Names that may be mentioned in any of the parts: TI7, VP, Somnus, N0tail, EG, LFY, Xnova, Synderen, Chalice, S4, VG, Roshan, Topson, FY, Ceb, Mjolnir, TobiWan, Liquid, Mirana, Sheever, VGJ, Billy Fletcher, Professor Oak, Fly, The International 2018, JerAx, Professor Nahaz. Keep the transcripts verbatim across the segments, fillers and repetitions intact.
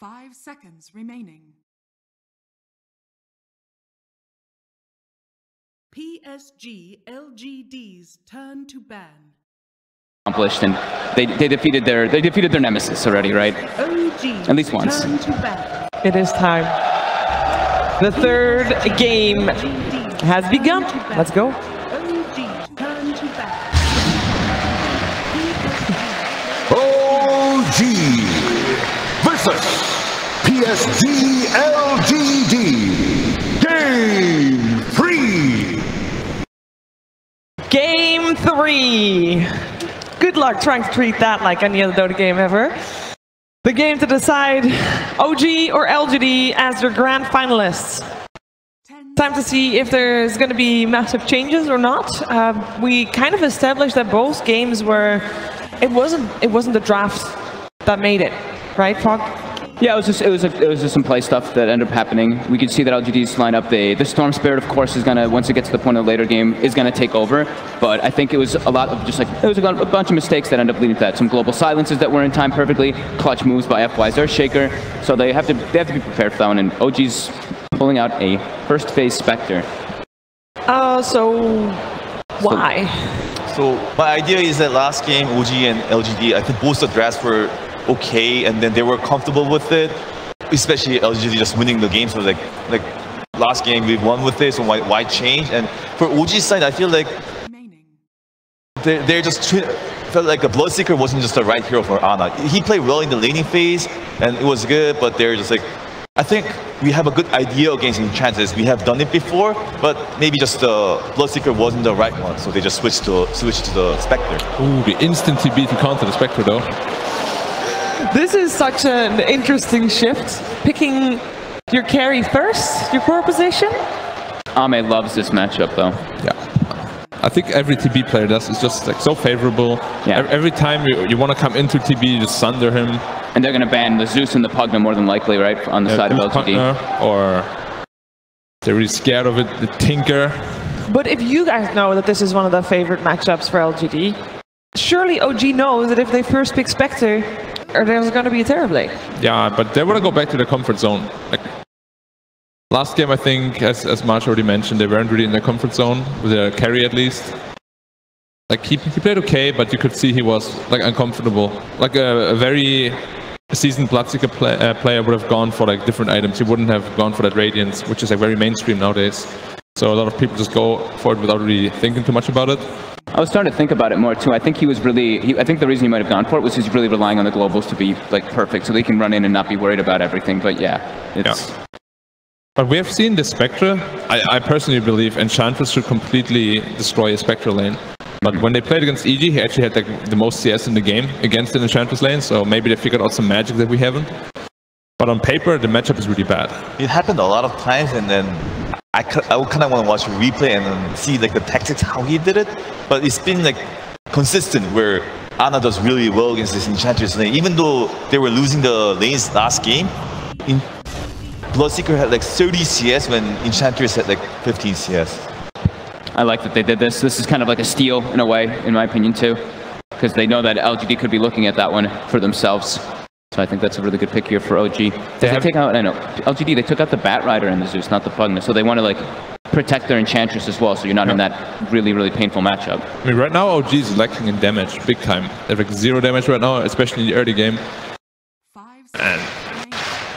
Five seconds remaining. P S G L G D's turn to ban. Accomplished, and they they defeated their they defeated their nemesis already, right? O G At least once. Turn to ban. It is time. The third game has begun. Let's go. O G turn to ban. O G versus P S G L G D. Game. Game three! Good luck trying to treat that like any other Dota game ever. The game to decide O G or L G D as your grand finalists. Time to see if there's going to be massive changes or not. Uh, we kind of established that both games were... It wasn't it wasn't the draft that made it, right, Fog? Yeah, it was just it was a, it was just some play stuff that ended up happening. We could see that L G D's lineup. They the Storm Spirit, of course, is gonna once it gets to the point of the later game is gonna take over. But I think it was a lot of just like there was a, a bunch of mistakes that ended up leading to that. Some global silences that were in time perfectly, clutch moves by F Y's Earthshaker. So they have to they have to be prepared for that one. And O G's pulling out a first phase Spectre. Uh, so why? So, so my idea is that last game O G and L G D, I think both the drafts were okay, and then they were comfortable with it, especially L G D just winning the game. So like like last game we won with it, so why, why change? And for O G's side, I feel like they're, they're just felt like the Bloodseeker wasn't just the right hero for Ana. He played well in the laning phase and it was good, but they're just like, I think we have a good idea against Enchantress. We have done it before, but maybe just the Bloodseeker wasn't the right one, so they just switched to switched to the Spectre. Ooh, we instantly beaten counter the Spectre though. This is such an interesting shift, picking your carry first, your core position. Ame loves this matchup though. Yeah, I think every T B player does. It's just like so favorable. Yeah. Every time you, you want to come into T B, you just sunder him. And they're going to ban the Zeus and the Pugna more than likely, right? On the yeah, side of L G D. Or they're really scared of it, the Tinker. But if you guys know that this is one of the favorite matchups for L G D, surely O G knows that if they first pick Spectre, or there's going to be a terribly. Yeah, but they want to go back to their comfort zone. Like, last game, I think, as, as Marsh already mentioned, they weren't really in their comfort zone, with their carry at least. Like, he, he played okay, but you could see he was, like, uncomfortable. Like, a, a very seasoned Bloodseeker play, uh, player would have gone for, like, different items. He wouldn't have gone for that Radiance, which is, like, very mainstream nowadays. So a lot of people just go for it without really thinking too much about it. I was starting to think about it more too. I think he was really, he, I think the reason he might have gone for it was he's really relying on the globals to be like perfect so they can run in and not be worried about everything, but yeah. It's... Yeah. But we have seen the Spectre. I, I personally believe Enchantress should completely destroy a Spectre lane. But when they played against E G, he actually had like the most C S in the game against an Enchantress lane, so maybe they figured out some magic that we haven't. But on paper, the matchup is really bad. It happened a lot of times and then I, I would kind of want to watch a replay and see like the tactics, how he did it. But it's been like consistent where Ana does really well against this Enchantress lane. Even though they were losing the lanes last game, in Bloodseeker had like thirty C S when Enchantress had like fifteen C S. I like that they did this. This is kind of like a steal in a way, in my opinion too. Because they know that L G D could be looking at that one for themselves. So I think that's a really good pick here for O G. They, they take out, I know, L G D, they took out the Bat Rider and the Zeus, not the Pugna. So they want to like protect their Enchantress as well, so you're not yeah. in that really, really painful matchup. I mean, right now O G is lacking in damage, big time. They have like zero damage right now, especially in the early game. And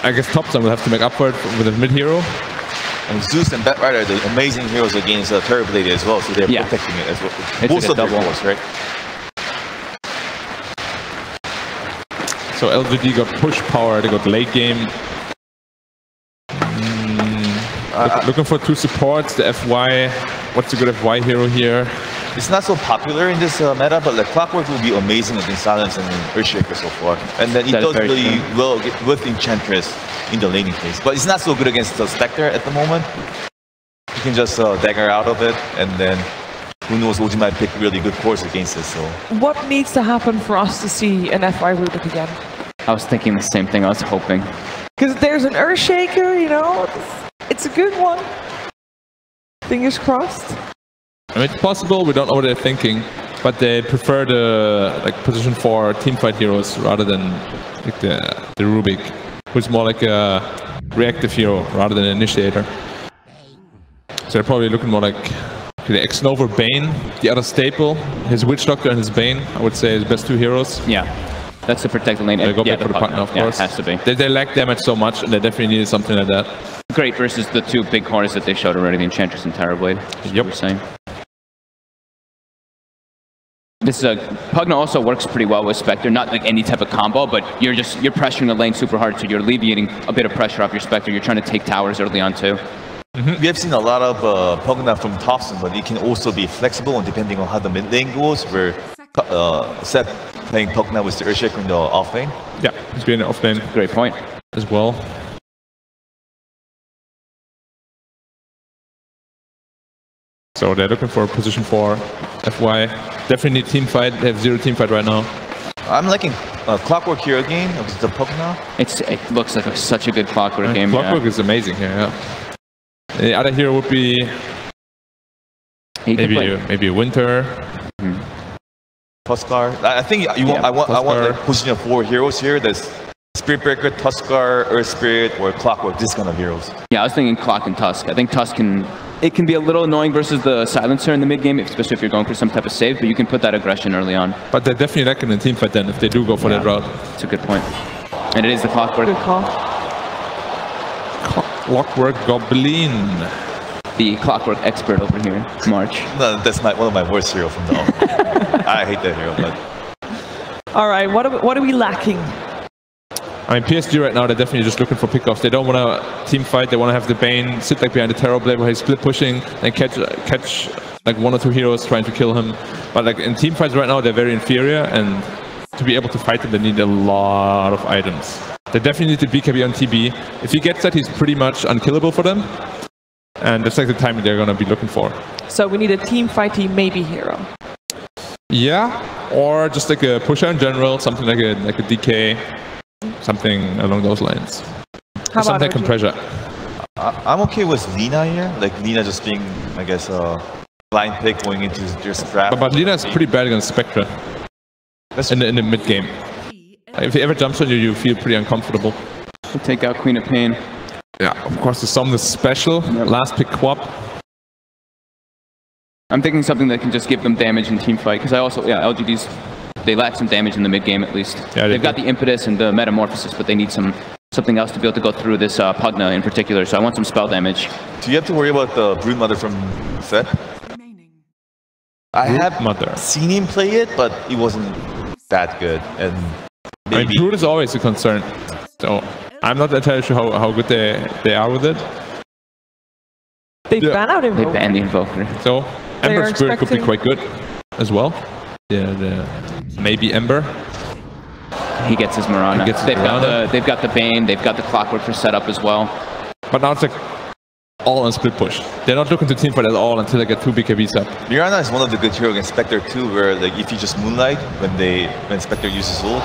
I guess Topson will have to make up for it with a mid-hero. And Zeus and Bat Rider are the amazing heroes against uh, Terrorblade as well, so they're yeah. protecting it as well. It's Most of the heroes, right? So L G D got push power, they got late game. Mm, uh, look, looking for two supports, the F Y, what's a good F Y hero here? It's not so popular in this uh, meta, but the like, Clockwork will be amazing against Silence and Earthshaker so far. And then that it does really true. well with Enchantress in the laning phase. But it's not so good against the Spectre at the moment. You can just uh, dagger out of it, and then who knows, O G might pick really good cores against this, so... What needs to happen for us to see an F Y Rubik again? I was thinking the same thing, I was hoping. Because there's an Earthshaker, you know, it's a good one. Fingers crossed. I mean, it's possible, we don't know what they're thinking, but they prefer the like position for teamfight heroes rather than like the, the Rubik. who's more like a reactive hero rather than an initiator. So they're probably looking more like the Xnova Bane, the other staple, his Witch Doctor and his Bane, I would say, his best two heroes. Yeah, that's the protected lane. They go yeah, back the for the Pugna, of yeah, course. Has to be. They, they lack damage so much, and they definitely needed something like that. Great versus the two big horns that they showed already, the Enchantress and Terrorblade. Yep. We saying. This uh, Pugna also works pretty well with Spectre, not like any type of combo, but you're just you're pressuring the lane super hard, so you're alleviating a bit of pressure off your Spectre. You're trying to take towers early on too. Mm-hmm. We have seen a lot of uh, Pugna from Topson, but it can also be flexible and depending on how the mid lane goes, where uh, Ceb playing Pugna with the Earthshaker in the off lane. Yeah, he's been in the off lane. Great point. As well. So they're looking for a position for F Y. Definitely need team fight. They have zero team fight right now. I'm liking uh, Clockwork here again. The Pugna. It's, it looks like a, such a good Clockwork and game. Clockwork yeah. is amazing here, yeah. The other hero would be maybe a, maybe a Winter. Mm-hmm. Tuskar. I think you want, yeah, I want Tuskar. I want like position of four heroes here. There's Spiritbreaker, Tuskar, Earth Spirit, or Clockwork. This kind of heroes. Yeah, I was thinking Clock and Tusk. I think Tusk can it can be a little annoying versus the Silencer in the mid game, especially if you're going for some type of save. But you can put that aggression early on. But they're definitely lacking in the teamfight then if they do go for yeah, that route. That's a good point. And it is the Clockwork. Good call. Clockwork Goblin. The Clockwork expert over here, March. No, that's not one of my worst heroes from the off. I hate that hero, but... Alright, what, what are we lacking? I mean, P S G right now, they're definitely just looking for pickoffs. They don't want to team fight, they want to have the Bane sit like behind the Terrorblade where he's split pushing and catch, catch like one or two heroes trying to kill him. But like in team fights right now, they're very inferior, and to be able to fight them, they need a lot of items. They definitely need to B K B on T B. If he gets that, he's pretty much unkillable for them. And that's like the timing they're going to be looking for. So we need a team fighty maybe hero. Yeah, or just like a pusher in general, something like a like a D K, something along those lines. How or something that can pressure. I, I'm okay with Lina here, like Lina just being, I guess, a uh, blind pick going into your strap. But, but Lina is pretty bad against Spectre in the, in the mid game. If he ever jumps on you, you feel pretty uncomfortable. We'll take out Queen of Pain. Yeah, of course, the Somnus special. Yep. Last pick Quap. I'm thinking something that can just give them damage in teamfight, because I also, yeah, L G Ds, they lack some damage in the mid-game at least. Yeah, they They've do. got the impetus and the metamorphosis, but they need some something else to be able to go through this uh, Pugna in particular, so I want some spell damage. Do you have to worry about the Broodmother from Fed? I have Mother. seen him play it, but he wasn't that good. and. Maybe. I mean, Brood is always a concern, so I'm not entirely sure how, how good they, they are with it. They yeah. ban out Invoker. They ban the Invoker. So, Ember Spirit expecting... could be quite good as well. Yeah, the, maybe Ember. He gets his Marana. Gets his they've, Marana. Got the, they've got the Bane, they've got the Clockwork for setup as well. But now it's like all on split push. They're not looking to teamfight at all until they get two B K Bs up. Mirana is one of the good heroes against Spectre too, where like if you just moonlight when they when Spectre uses ult.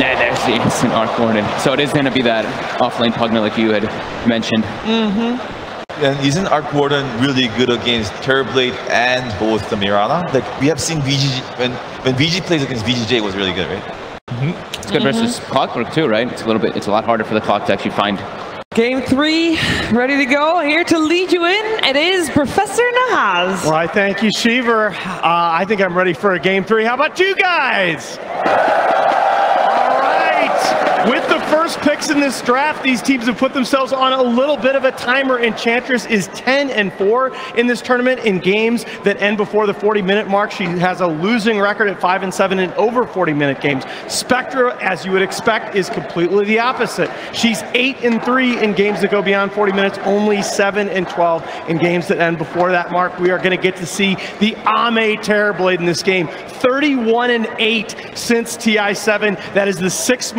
Yeah, there's the instant arc warden. So it is going to be that offlane Pugna like you had mentioned. Mm-hmm. And isn't arc warden really good against Terrorblade and both the Mirana? Like we have seen V G J when when V G plays against V G J was really good, right? Mm-hmm. It's good mm-hmm. versus Clockwork too, right? It's a little bit. It's a lot harder for the Clock to actually find. Game three, ready to go. Here to lead you in, it is Professor Nahaz. Well, I thank you, Sheever. Uh, I think I'm ready for a game three. How about you guys? All right. With the first picks in this draft, these teams have put themselves on a little bit of a timer. Enchantress is ten and four in this tournament in games that end before the forty minute mark. She has a losing record at five and seven in over forty minute games. Spectre, as you would expect, is completely the opposite. She's eight and three in games that go beyond forty minutes, only seven and twelve in games that end before that mark. We are going to get to see the Ame Terrorblade in this game. thirty-one and eight since T I seven. That is the sixth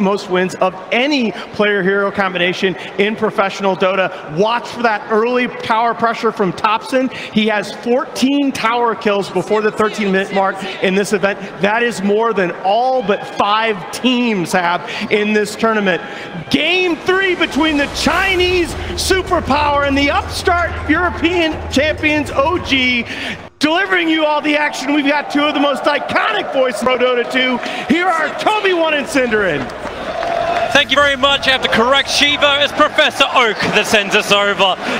most wins of any player-hero combination in professional Dota. Watch for that early tower pressure from Topson. He has fourteen tower kills before the thirteen minute mark in this event. That is more than all but five teams have in this tournament. Game three between the Chinese superpower and the upstart European champions O G. Delivering you all the action, we've got two of the most iconic voices in Pro Dota two. Here are TobiWan and Synderen. Thank you very much. I have to correct Sheever. It's Professor Oak that sends us over.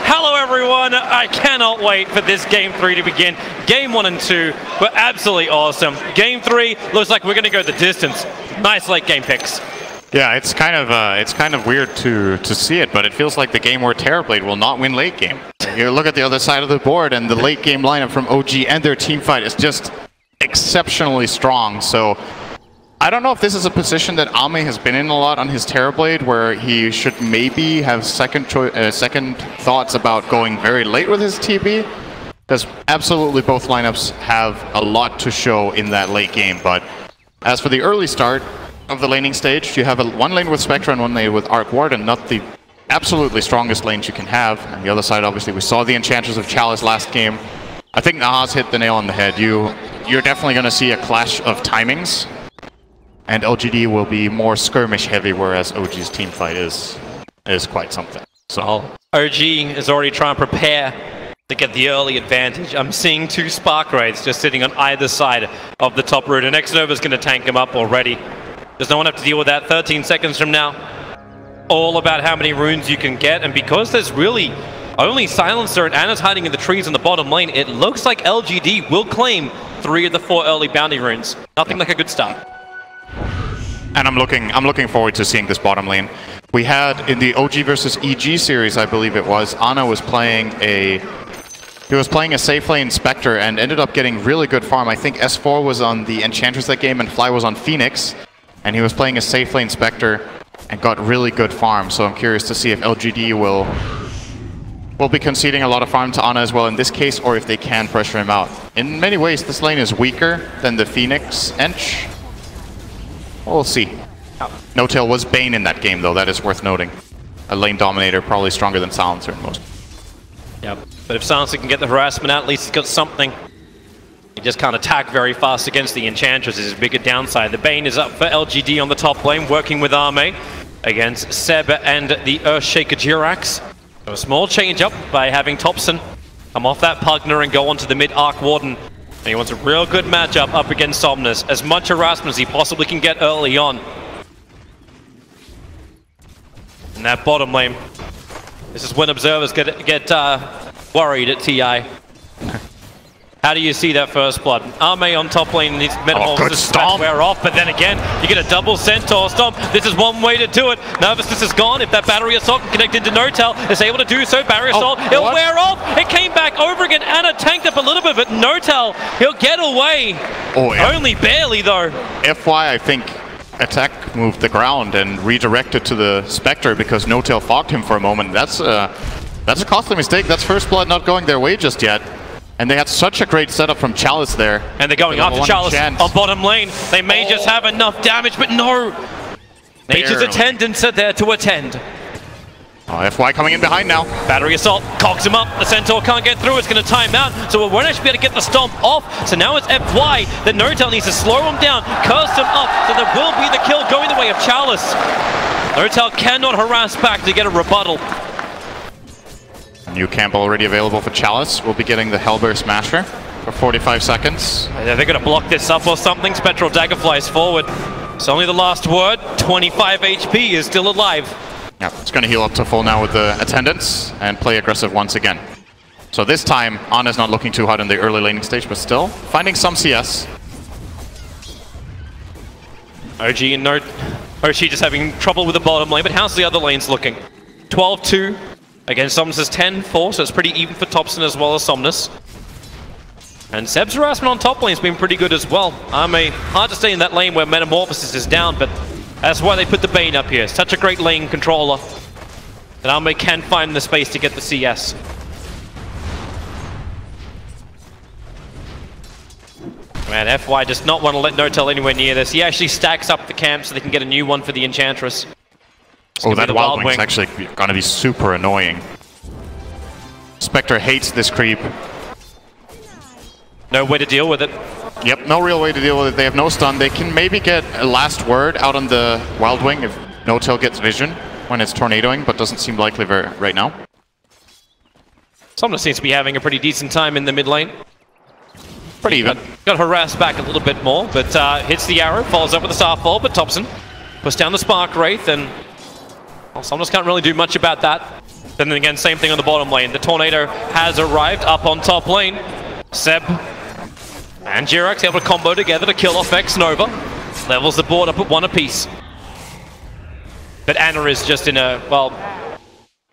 Hello, everyone. I cannot wait for this game three to begin. Game one and two were absolutely awesome. Game three looks like we're going to go the distance. Nice late game picks. Yeah, it's kind of uh, it's kind of weird to to see it, but it feels like the game where Terrorblade will not win late game. You look at the other side of the board, and the late game lineup from O G and their teamfight is just exceptionally strong. So I don't know if this is a position that Ame has been in a lot on his Terrorblade, where he should maybe have second cho uh, second thoughts about going very late with his T B. Because absolutely both lineups have a lot to show in that late game, but as for the early start of the laning stage, you have a one lane with Spectre and one lane with Arc Warden, not the absolutely strongest lanes you can have. On the other side, obviously, we saw the Enchantress of Chalice last game. I think Nahaz hit the nail on the head. You, you're definitely going to see a clash of timings, and L G D will be more skirmish heavy, whereas O G's teamfight is is quite something. So well, O G is already trying to prepare to get the early advantage. I'm seeing two Spark Raids just sitting on either side of the top route, and Xnova's going to tank him up already. Does no one have to deal with that? thirteen seconds from now, all about how many runes you can get, and because there's really only Silencer and Ana's hiding in the trees in the bottom lane, it looks like L G D will claim three of the four early bounty runes. Nothing like a good start. And I'm looking, I'm looking forward to seeing this bottom lane. We had in the O G versus E G series, I believe it was, Ana was playing a. He was playing a safe lane Spectre and ended up getting really good farm. I think S four was on the Enchantress that game and Fly was on Phoenix. And he was playing a safe lane Spectre and got really good farm, so I'm curious to see if L G D will will be conceding a lot of farm to Ana as well in this case, or if they can pressure him out. In many ways, this lane is weaker than the Phoenix Ench. We'll see. N O tail was Bane in that game, though. That is worth noting. A lane dominator, probably stronger than Silencer in most. Yeah, but if Silencer can get the harassment out, at least he's got something. He just can't attack very fast against the Enchantress, is his bigger downside. The Bane is up for L G D on the top lane, working with Ame against Ceb and the Earthshaker JerAx. So a small change up by having Topson come off that Pugna and go onto the mid Arc Warden. And he wants a real good matchup up against Somnus. As much harassment as he possibly can get early on. In that bottom lane, this is when observers get, get uh, worried at T I. How do you see that first blood? Ame on top lane needs metamorphosis to wear off, but then again, you get a double Centaur stomp. This is one way to do it. Nervousness is gone. If that battery assault can connect into N O tail, it's able to do so. Battery assault, oh, it'll wear off. It came back over again. Ana tanked up a little bit, but N O tail, he'll get away. Oh, yeah. Only barely, though. F Y, I think, attack moved the ground and redirected to the Spectre because N O tail fogged him for a moment. That's, uh, that's a costly mistake. That's first blood not going their way just yet. And they had such a great setup from Chalice there. And they're going after Chalice on bottom lane. They may oh. just have enough damage, but no! Barely. Nature's attendants are there to attend. Oh, F Y coming in behind now. Battery assault cogs him up. The Centaur can't get through. It's going to time out. So we won't actually be able to get the stomp off. So now it's F Y. The N O tail needs to slow him down, curse him up. So there will be the kill going the way of Chalice. N O tail cannot harass back to get a rebuttal. New camp already available for Chalice. We'll be getting the Hellbear Smasher for forty-five seconds. Yeah, they're going to block this up or something. Spectral Dagger flies forward. It's only the last word. twenty-five H P is still alive. Yeah, it's going to heal up to full now with the attendants and play aggressive once again. So this time, Ana's not looking too hard in the early laning stage, but still finding some C S. O G and Nerd. O G just having trouble with the bottom lane, but how's the other lanes looking? twelve two. Again, Somnus is ten four, so it's pretty even for Topson as well as Somnus. And Seb's harassment on top lane has been pretty good as well. Ame, hard to stay in that lane where Metamorphosis is down, but that's why they put the Bane up here. Such a great lane controller. And Ame can find the space to get the C S. Man, F Y does not want to let N O tail anywhere near this. He actually stacks up the camp so they can get a new one for the Enchantress. Oh, that Wild Wing is actually going to be super annoying. Spectre hates this creep. No way to deal with it. Yep, no real way to deal with it. They have no stun. They can maybe get a last word out on the Wild Wing if N O tail gets vision when it's tornadoing, but doesn't seem likely very right now. Somnus seems to be having a pretty decent time in the mid lane. Pretty even. Got, got harassed back a little bit more, but uh, hits the arrow, follows up with a Starfall, but Topson Push down the Spark Wraith, and well, Somnus can't really do much about that. Then again, same thing on the bottom lane. The Tornado has arrived up on top lane. Ceb and JerAx able to combo together to kill off Xnova. Levels the board up at one apiece. But Ana is just in a, well,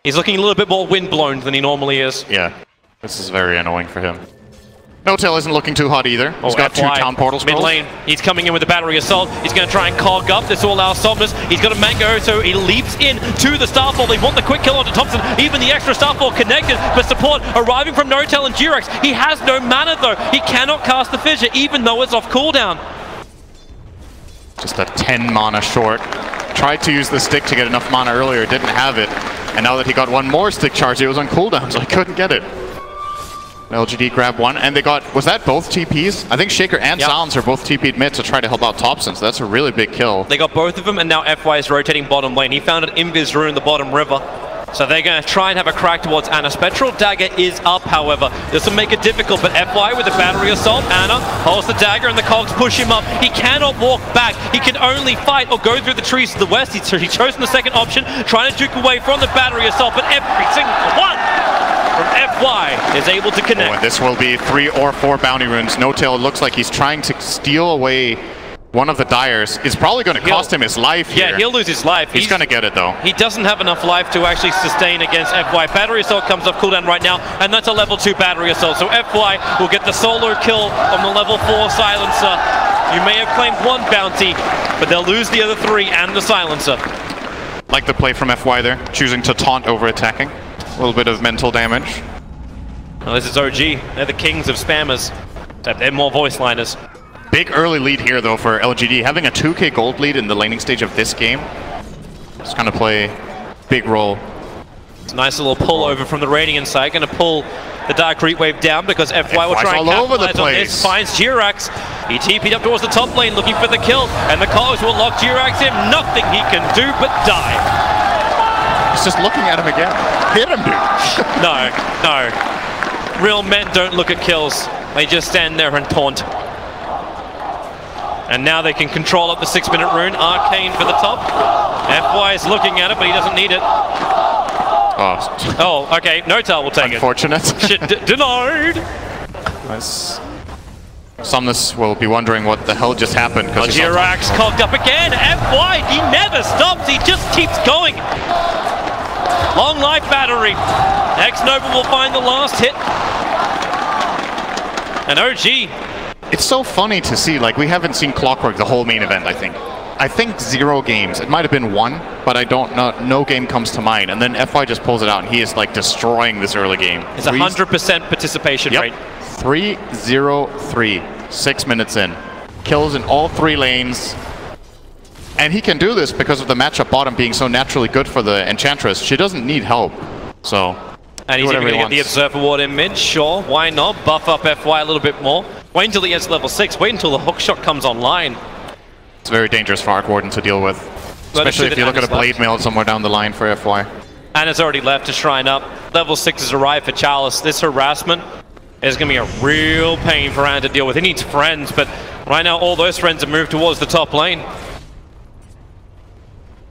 he's looking a little bit more windblown than he normally is. Yeah, this is very annoying for him. N O tail isn't looking too hot either. He's oh, got F Y. Two town portals. Mid lane, he's coming in with a battery assault. He's going to try and cog up. This will allow Somnus. He's got a mango, so he leaps in to the Starfall. They want the quick kill onto Topson. Even the extra Starfall connected, but support arriving from N O tail and JerAx. He has no mana though. He cannot cast the Fissure, even though it's off cooldown. Just a ten mana short. Tried to use the stick to get enough mana earlier, didn't have it. And now that he got one more stick charge, it was on cooldown, so I couldn't get it. L G D grabbed one, and they got, was that both T Ps? I think Shaker and yep. Silence are both T P'd mid to try to help out Topson, so that's a really big kill. They got both of them, and now F Y is rotating bottom lane. He found an Invis Rune in the bottom river. So they're going to try and have a crack towards Ana. Spectral Dagger is up, however. This will make it difficult, but F Y with the Battery Assault. Ana holds the dagger, and the cogs push him up. He cannot walk back. He can only fight or go through the trees to the west. He's chosen the second option, trying to duke away from the Battery Assault, but every single one from F Y is able to connect. Oh, and this will be three or four bounty runes. N O tail looks like he's trying to steal away one of the Dyers. It's probably going to cost he'll, him his life here. Yeah, he'll lose his life. He's, he's going to get it though. He doesn't have enough life to actually sustain against F Y. Battery Assault comes off cooldown right now, and that's a level two Battery Assault. So F Y will get the solo kill on the level four Silencer. You may have claimed one bounty, but they'll lose the other three and the Silencer. Like the play from F Y there, choosing to taunt over attacking. A little bit of mental damage. Well, this is O G. They're the kings of spammers. Except they're more voice liners. Big early lead here, though, for L G D. Having a two K gold lead in the laning stage of this game. It's going to play a big role. It's a nice little pull over from the Radiant side. Going to pull the Dark Reap Wave down because F Y will try and capitalize on this. Finds JerAx. He T P'd up towards the top lane looking for the kill. And the Cogs will lock JerAx in. Nothing he can do but die. Just looking at him again. Hit him, dude. No, no. Real men don't look at kills. They just stand there and taunt. And now they can control up the six-minute rune. Arcane for the top. F Y is looking at it, but he doesn't need it. Oh, oh okay. N O tail will take Unfortunate. it. Unfortunate. Shit, denied. Nice. Somnus will be wondering what the hell just happened. Well, JerAx cogged up again. F Y, he never stops. He just keeps going. Long life battery. Xnova will find the last hit. And O G. It's so funny to see, like, we haven't seen Clockwork the whole main event, I think. I think zero games. It might have been one, but I don't know. No game comes to mind. And then F Y just pulls it out, and he is, like, destroying this early game. It's a one hundred percent participation yep. rate. three zero three. Six minutes in. Kills in all three lanes. And he can do this because of the matchup bottom being so naturally good for the Enchantress. She doesn't need help, so... And he's even going to get the Observe Award in mid, sure, why not? Buff up F Y a little bit more. Wait until he gets level six, wait until the hookshot comes online. It's very dangerous for Arc Warden to deal with. Especially if you look at a Blade Mail somewhere down the line for F Y. Ana's already left to Shrine up. Level six has arrived for Chalice. This harassment is going to be a real pain for Ana to deal with. He needs friends, but right now all those friends have moved towards the top lane.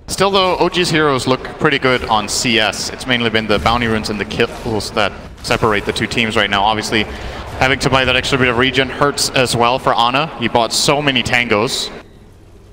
Still though, O G's heroes look pretty good on C S. It's mainly been the bounty runes and the kills that separate the two teams right now. Obviously, having to buy that extra bit of regen hurts as well for Ana. He bought so many tangos.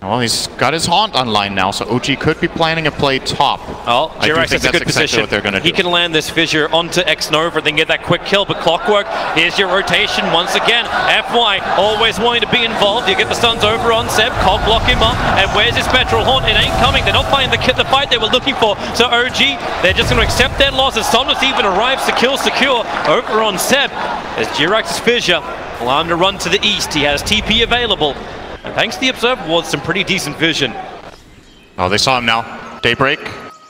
Well, he's got his Haunt online now, so O G could be planning a play top. Oh, JerAx is a good position. Exactly what they're gonna do. He can land this Fissure onto Xnova, then get that quick kill, but Clockwork, here's your rotation once again. F Y always wanting to be involved. You get the stuns over on Ceb, Cog block him up, and where's his Spectral Haunt? It ain't coming. They're not playing the, the fight they were looking for, so O G, they're just going to accept their losses. Somnus even arrives to kill secure over on Ceb. As JerAx's Fissure, allowing him to run to the east. He has T P available. And thanks to the Observe Awards, some pretty decent vision. Oh, they saw him now. Daybreak.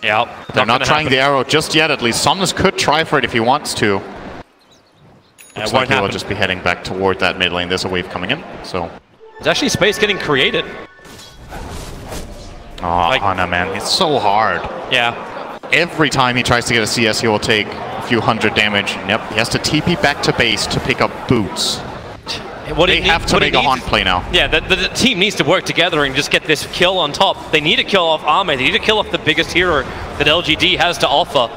Yeah. They're not, not trying happen. the arrow just yet, at least. Somnus could try for it if he wants to. Looks like he'll just be heading back toward that mid lane. There's a wave coming in, so... There's actually space getting created. Oh, like, Ana, man. It's so hard. Yeah. Every time he tries to get a C S, he will take a few hundred damage. Yep, he has to T P back to base to pick up boots. What they have need, to make a haunt play now. Yeah, the, the, the team needs to work together and just get this kill on top. They need to kill off Ame. They need to kill off the biggest hero that L G D has to offer.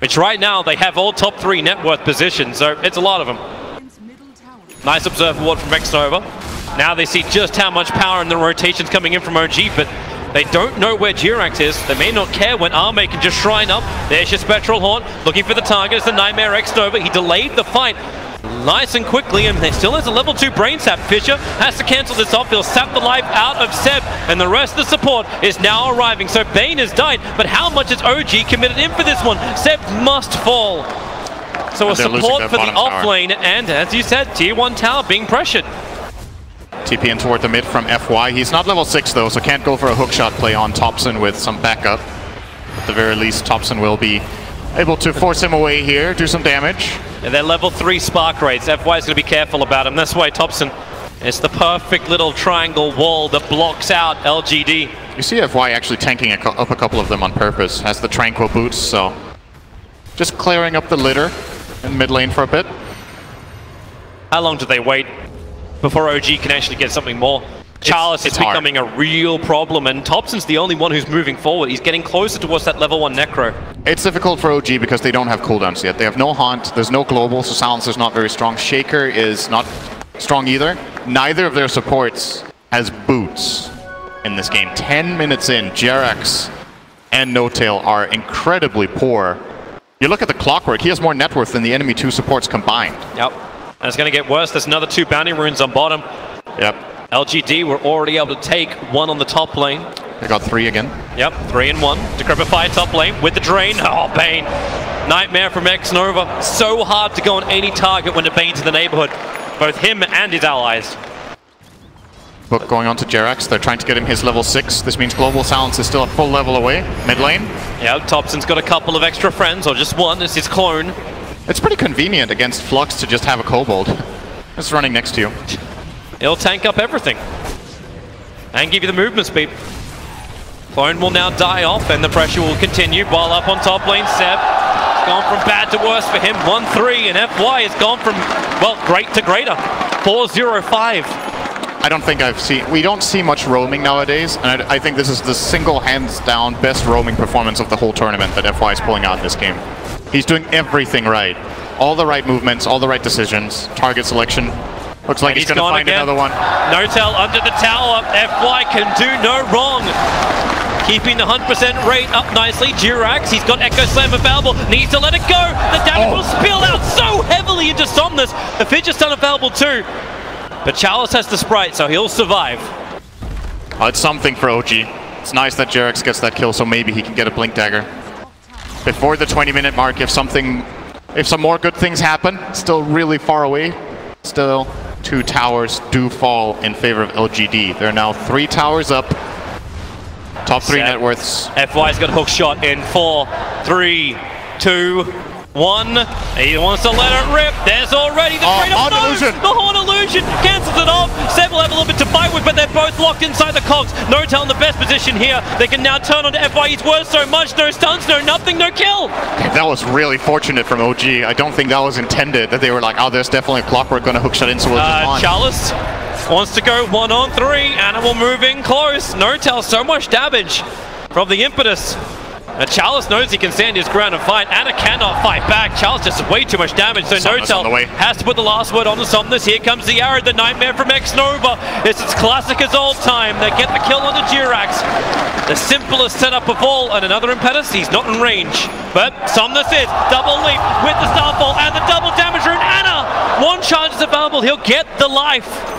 Which right now, they have all top three net worth positions, so it's a lot of them. Nice observe ward from Xnova. Now they see just how much power and the rotations coming in from O G, but they don't know where JerAx is. They may not care when Ame can just shrine up. There's your Spectral Haunt, looking for the target. It's the Nightmare Xnova. He delayed the fight nice and quickly, and there still has a level two brain sap. Fisher has to cancel this off. He'll sap the life out of Ceb, and the rest of the support is now arriving. So Bane has died, but how much is O G committed in for this one? Ceb must fall. So a support for the off lane, and as you said, tier one tower being pressured. T P in toward the mid from F Y. He's not level six though, so can't go for a hookshot play on Topson with some backup. At the very least, Topson will be able to force him away here, do some damage. And they're level three spark rates. F Y's going to be careful about him. That's why Topson, it's the perfect little triangle wall that blocks out L G D. You see F Y actually tanking a up a couple of them on purpose. Has the Tranquil boots, so just clearing up the litter in mid lane for a bit. How long do they wait before O G can actually get something more? Chalice it's, it's is hard. becoming a real problem, and Topson's the only one who's moving forward. He's getting closer towards that level one Necro. It's difficult for O G because they don't have cooldowns yet. They have no haunt, there's no global, so Silence is not very strong. Shaker is not strong either. Neither of their supports has boots in this game. Ten minutes in, JerAx and N O tail are incredibly poor. You look at the clockwork, he has more net worth than the enemy two supports combined. Yep, and it's going to get worse. There's another two bounty runes on bottom. Yep. L G D were already able to take one on the top lane. They got three again. Yep, three and one. Decrepify top lane with the drain. Oh, Bane. Nightmare from Xnova. So hard to go on any target when the Bane's in the neighborhood. Both him and his allies. Book going on to JerAx. They're trying to get him his level six. This means Global Silence is still a full level away. Mid lane. Yeah, Topson's got a couple of extra friends, or just one. It's his clone. It's pretty convenient against Flux to just have a Kobold. It's running next to you. It'll tank up everything and give you the movement speed. Clone will now die off and the pressure will continue. Ball up on top lane. Ceb has gone from bad to worse for him. one three, and F Y has gone from, well, great to greater. four zero five. I don't think I've seen, we don't see much roaming nowadays, and I, I think this is the single hands down best roaming performance of the whole tournament that F Y is pulling out this game. He's doing everything right. All the right movements, all the right decisions, target selection. Looks like and he's, he's going to find again. Another one. N O tail under the tower. F Y can do no wrong. Keeping the one hundred percent rate up nicely. JerAx, he's got Echo Slam available. Needs to let it go. The damage oh. will spill out so heavily into Somnus. The Fidget's unavailable too. But Chalice has the Sprite, so he'll survive. Oh, it's something for O G. It's nice that JerAx gets that kill, so maybe he can get a Blink Dagger. Before the twenty minute mark, if something... If some more good things happen, still really far away. Still... Two towers do fall in favor of L G D. They're now three towers up. Top three Set. net worths. F Y's got a hook shot in four, three, two, one. He wants to let it rip. There's already the uh, Horn no, Illusion. The Horn Illusion cancels it off. Seb will have a little bit to fight with, but they're both locked inside the cogs. N O tail in the best position here. They can now turn on to F Y. He's worth so much. No stuns, no nothing, no kill. That was really fortunate from O G. I don't think that was intended, that they were like, oh, there's definitely a clockwork going to hookshot in, so we'll just on. Chalice wants to go one on three. Animal moving close. N O tail, so much damage from the impetus. And Chalice knows he can stand his ground and fight. Ana cannot fight back. Chalice just way too much damage, so N O tail has to put the last word on to Somnus. Here comes the arrow, the nightmare from Xnova. It's as classic as old time. They get the kill on the JerAx. The simplest setup of all, and another impetus. He's not in range. But Somnus is. Double leap with the starfall and the double damage rune. Ana! One charge is available. He'll get the life.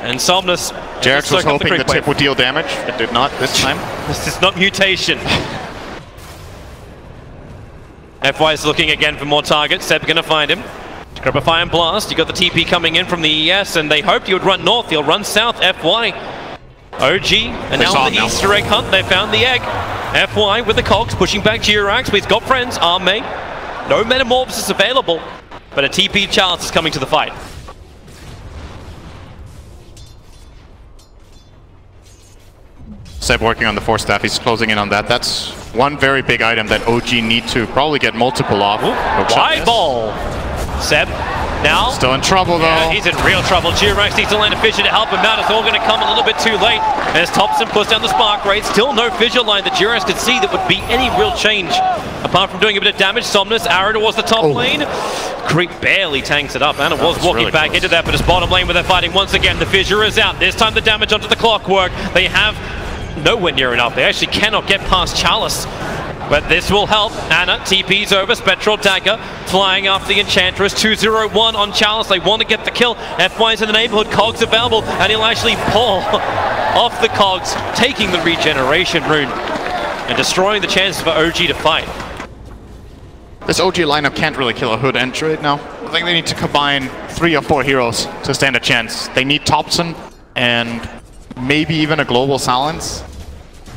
And Somnus... JerAx was hoping the, the tip wave. would deal damage. It did not this time. This is not mutation. F Y is looking again for more targets. Ceb gonna find him. Decrepify and Blast. You got the T P coming in from the E S, and they hoped he would run north. He'll run south. F Y. O G. And now on the now. Easter egg hunt, they found the egg. F Y with the cogs, pushing back JerAx, but he's got friends. Ame. No Metamorphosis available, but a T P Chalice is coming to the fight. Ceb working on the four staff, he's closing in on that. That's one very big item that O G need to probably get multiple off. Ooh, wide ball! Ceb now. Still in trouble though. Yeah, he's in real trouble. JerAx needs to land a fissure to help him out. It's all going to come a little bit too late as Topson puts down the spark rate. Still no fissure line that JerAx could see that would be any real change apart from doing a bit of damage. Somnus arrow towards the top oh. lane. Creep barely tanks it up. Ana was, was walking really back close. into that, but it's bottom lane where they're fighting once again. The fissure is out. This time the damage onto the clockwork. They have nowhere near enough. They actually cannot get past Chalice. But this will help. Ana T P's over. Spectral Dagger flying after the Enchantress. two zero one on Chalice. They want to get the kill. F Y's in the neighborhood. Cogs available. And he'll actually pull off the Cogs, taking the regeneration rune and destroying the chance for O G to fight. This O G lineup can't really kill a Hood entry right now. I think they need to combine three or four heroes to stand a chance. They need Topson and maybe even a Global Silence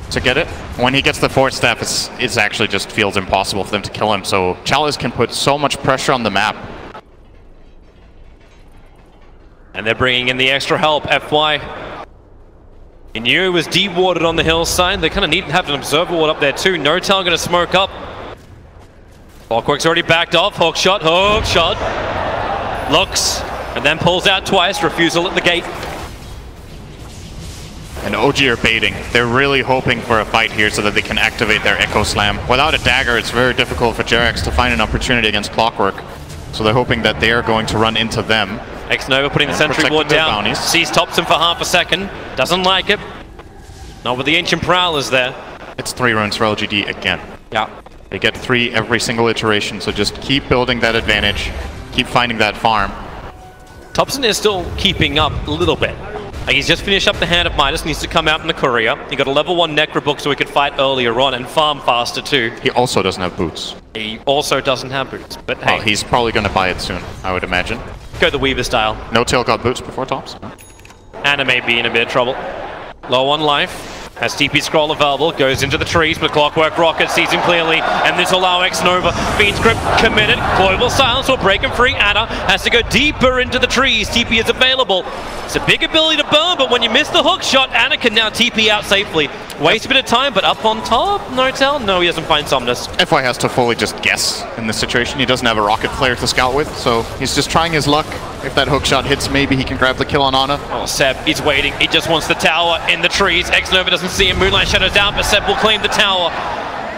to get it. When he gets the fourth staff, it's, it's actually just feels impossible for them to kill him. So Chalice can put so much pressure on the map. And they're bringing in the extra help, F Y. He knew he was de-warded on the hillside. They kind of need to have an observer ward up there too. N O tail going to smoke up. Clockwork's already backed off. Hook shot, hook shot. Looks, and then pulls out twice. Refusal at the gate. And O G are baiting. They're really hoping for a fight here so that they can activate their Echo Slam. Without a dagger, it's very difficult for JerAx to find an opportunity against Clockwork. So they're hoping that they are going to run into them. Xnova putting the sentry ward down. Bounties. Sees Topson for half a second. Doesn't like it. Not with the Ancient Prowlers there. It's three runes for L G D again. Yeah. They get three every single iteration, so just keep building that advantage. Keep finding that farm. Topson is still keeping up a little bit. He's just finished up the Hand of Midas, needs to come out in the Courier. He got a level one Necrobook so he could fight earlier on and farm faster too. He also doesn't have boots. He also doesn't have boots, but hey. Well, he's probably going to buy it soon, I would imagine. Go the Weaver style. N O tail got boots before Topson. Ana may be in a bit of trouble. Low on life. Has T P scroll available, goes into the trees, but Clockwork Rocket sees him clearly, and this will allow Xnova. Fiend's Grip committed, Global Silence will break him free. Ana has to go deeper into the trees, T P is available. It's a big ability to burn, but when you miss the hook shot, Ana can now T P out safely. Waste a bit of time, but up on top, N O tail? No, he doesn't find Somnus. F Y has to fully just guess in this situation. He doesn't have a rocket flare to scout with, so he's just trying his luck. If that hook shot hits, maybe he can grab the kill on Ana. Oh, Ceb, he's waiting. He just wants the tower in the trees. Xnova doesn't see him. Moonlight shadows down, but Ceb will claim the tower.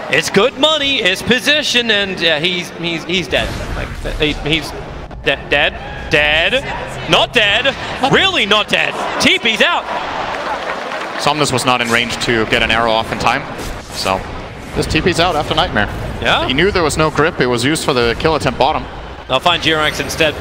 It's good money, his position, and yeah, he's he's he's dead. Like he, he's de dead, dead, not dead, really not dead. T P's out. Somnus was not in range to get an arrow off in time, so this T P's out after Nightmare. Yeah, he knew there was no grip. It was used for the kill attempt bottom. I'll find JerAx instead.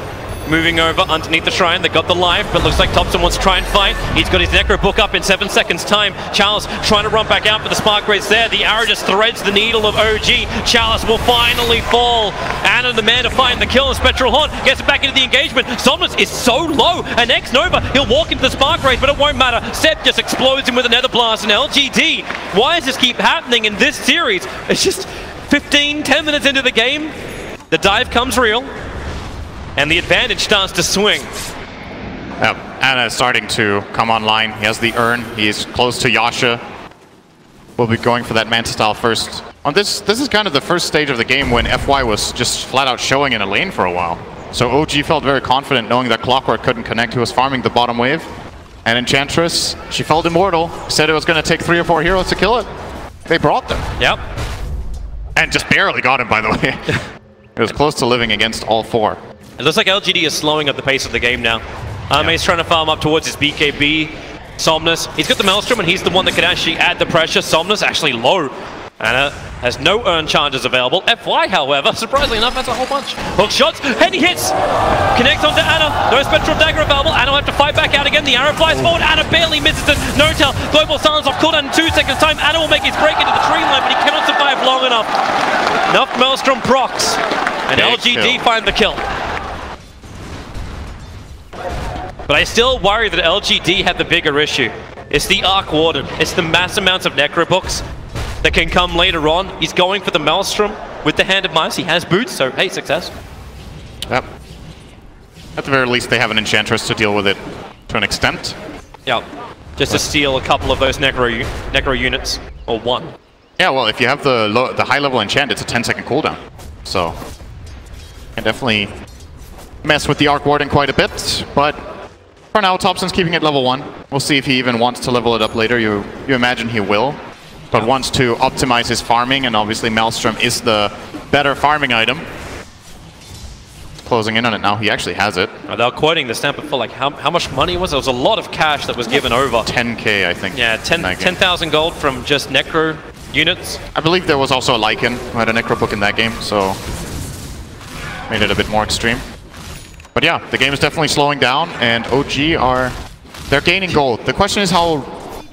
Moving over underneath the shrine, they got the life, but looks like Topson wants to try and fight. He's got his Necro book up in seven seconds time. Chalice trying to run back out, but the spark rate's there. The arrow just threads the needle of O G. Chalice will finally fall. Ana the man to find the kill, and Spectral Horn gets it back into the engagement. Somnus is so low, and Xnova, he'll walk into the spark rate, but it won't matter. Ceb just explodes him with another blast, and L G D, why does this keep happening in this series? It's just fifteen, ten minutes into the game. The dive comes real. And the advantage starts to swing. Yep. Ana is starting to come online. He has the urn. He's close to Yasha. We'll be going for that Manta style first. On this, this is kind of the first stage of the game when F Y was just flat out showing in a lane for a while. So O G felt very confident knowing that Clockwork couldn't connect. He was farming the bottom wave. And Enchantress, she felt immortal. Said it was going to take three or four heroes to kill it. They brought them. Yep. And just barely got him, by the way. It was close to living against all four. It looks like L G D is slowing up the pace of the game now. Ame's yeah. trying to farm up towards his B K B. Somnus, he's got the Maelstrom and he's the one that can actually add the pressure. Somnus actually low. Ana has no earn charges available. F Y, however, surprisingly enough, that's a whole bunch. Hook shots, heady hits! Connects onto Ana. No Spectral Dagger available. Ana will have to fight back out again. The arrow flies forward. Ana barely misses it. N O tail. Global Silence off cooldown in two seconds time. Ana will make his break into the tree line, but he cannot survive long enough. Enough Maelstrom procs. And Big L G D kill. find the kill. But I still worry that L G D had the bigger issue. It's the Arc Warden. It's the mass amounts of Necrobooks that can come later on. He's going for the Maelstrom with the Hand of Midas. He has boots, so hey, success. Yep. At the very least, they have an Enchantress to deal with it to an extent. Yep. just to steal a couple of those necro necro units, or one. Yeah, well, if you have the low, the high level enchant, it's a ten second cooldown, so can definitely mess with the Arc Warden quite a bit. But for now, Topson's keeping it level one. We'll see if he even wants to level it up later. You you imagine he will, but wants to optimize his farming, and obviously Maelstrom is the better farming item. Closing in on it now. He actually has it. Oh, they were quoting the stamp for like how, how much money was it? It was a lot of cash that was given over. ten K, I think. Yeah, ten thousand gold from just Necro units. I believe there was also a Lycan who had a Necro book in that game, so made it a bit more extreme. But yeah, the game is definitely slowing down, and O G are they're gaining gold. The question is how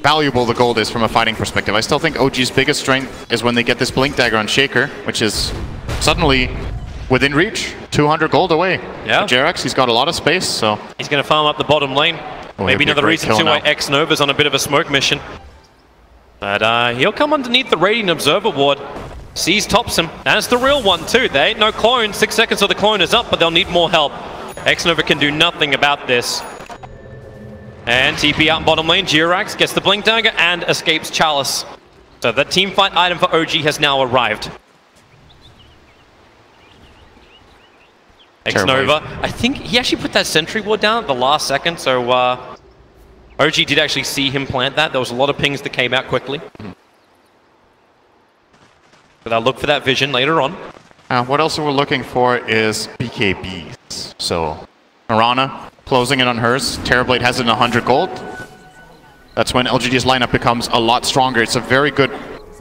valuable the gold is from a fighting perspective. I still think O G's biggest strength is when they get this Blink Dagger on Shaker, which is suddenly within reach, two hundred gold away. Yeah. JerAx, he's got a lot of space, so he's going to farm up the bottom lane. Oh, maybe another reason too why Xnova's on a bit of a smoke mission. But uh, he'll come underneath the Radiant Observer Ward. Sees Topson. That's the real one too. There ain't no clone. Six seconds of the clone is up, but they'll need more help. Xnova can do nothing about this. And T P out in bottom lane. JerAx gets the Blink Dagger and escapes Chalice. So the teamfight item for O G has now arrived. Xnova, I think he actually put that sentry ward down at the last second, so uh, O G did actually see him plant that. There was a lot of pings that came out quickly. Mm-hmm. But I'll look for that vision later on. Uh, what else we're looking for is B K Bs. So, Marana closing in on hers. Terrorblade has it in one hundred gold. That's when L G D's lineup becomes a lot stronger. It's a very good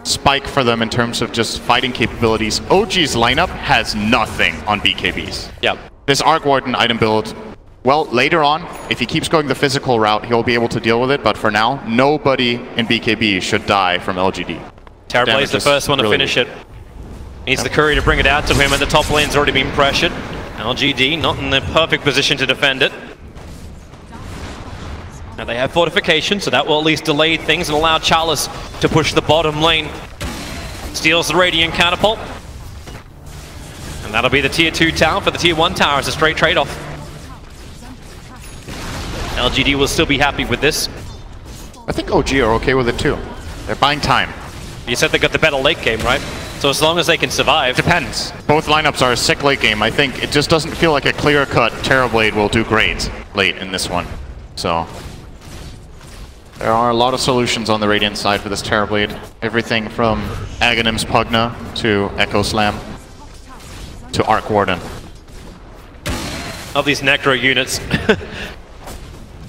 spike for them in terms of just fighting capabilities. O G's lineup has nothing on B K Bs. Yeah. This Arc Warden item build, well, later on, if he keeps going the physical route, he'll be able to deal with it, but for now, nobody in B K B should die from L G D. Terrorblade is the first one to really finish it. Needs yep. the courier to bring it out to him, and the top lane's already been pressured. L G D not in the perfect position to defend it. Now they have fortification, so that will at least delay things and allow Chalice to push the bottom lane. Steals the Radiant Catapult. And that'll be the tier two tower for the tier one tower. It's a straight trade-off. L G D will still be happy with this. I think O G are okay with it too. They're buying time. You said they got the better late game, right? So as long as they can survive. Depends. Both lineups are a sick late game. I think it just doesn't feel like a clear-cut Terrorblade will do great late in this one. So there are a lot of solutions on the Radiant side for this Terrorblade. Everything from Aghanim's Pugna to Echo Slam to Arc Warden. Of these Necro units,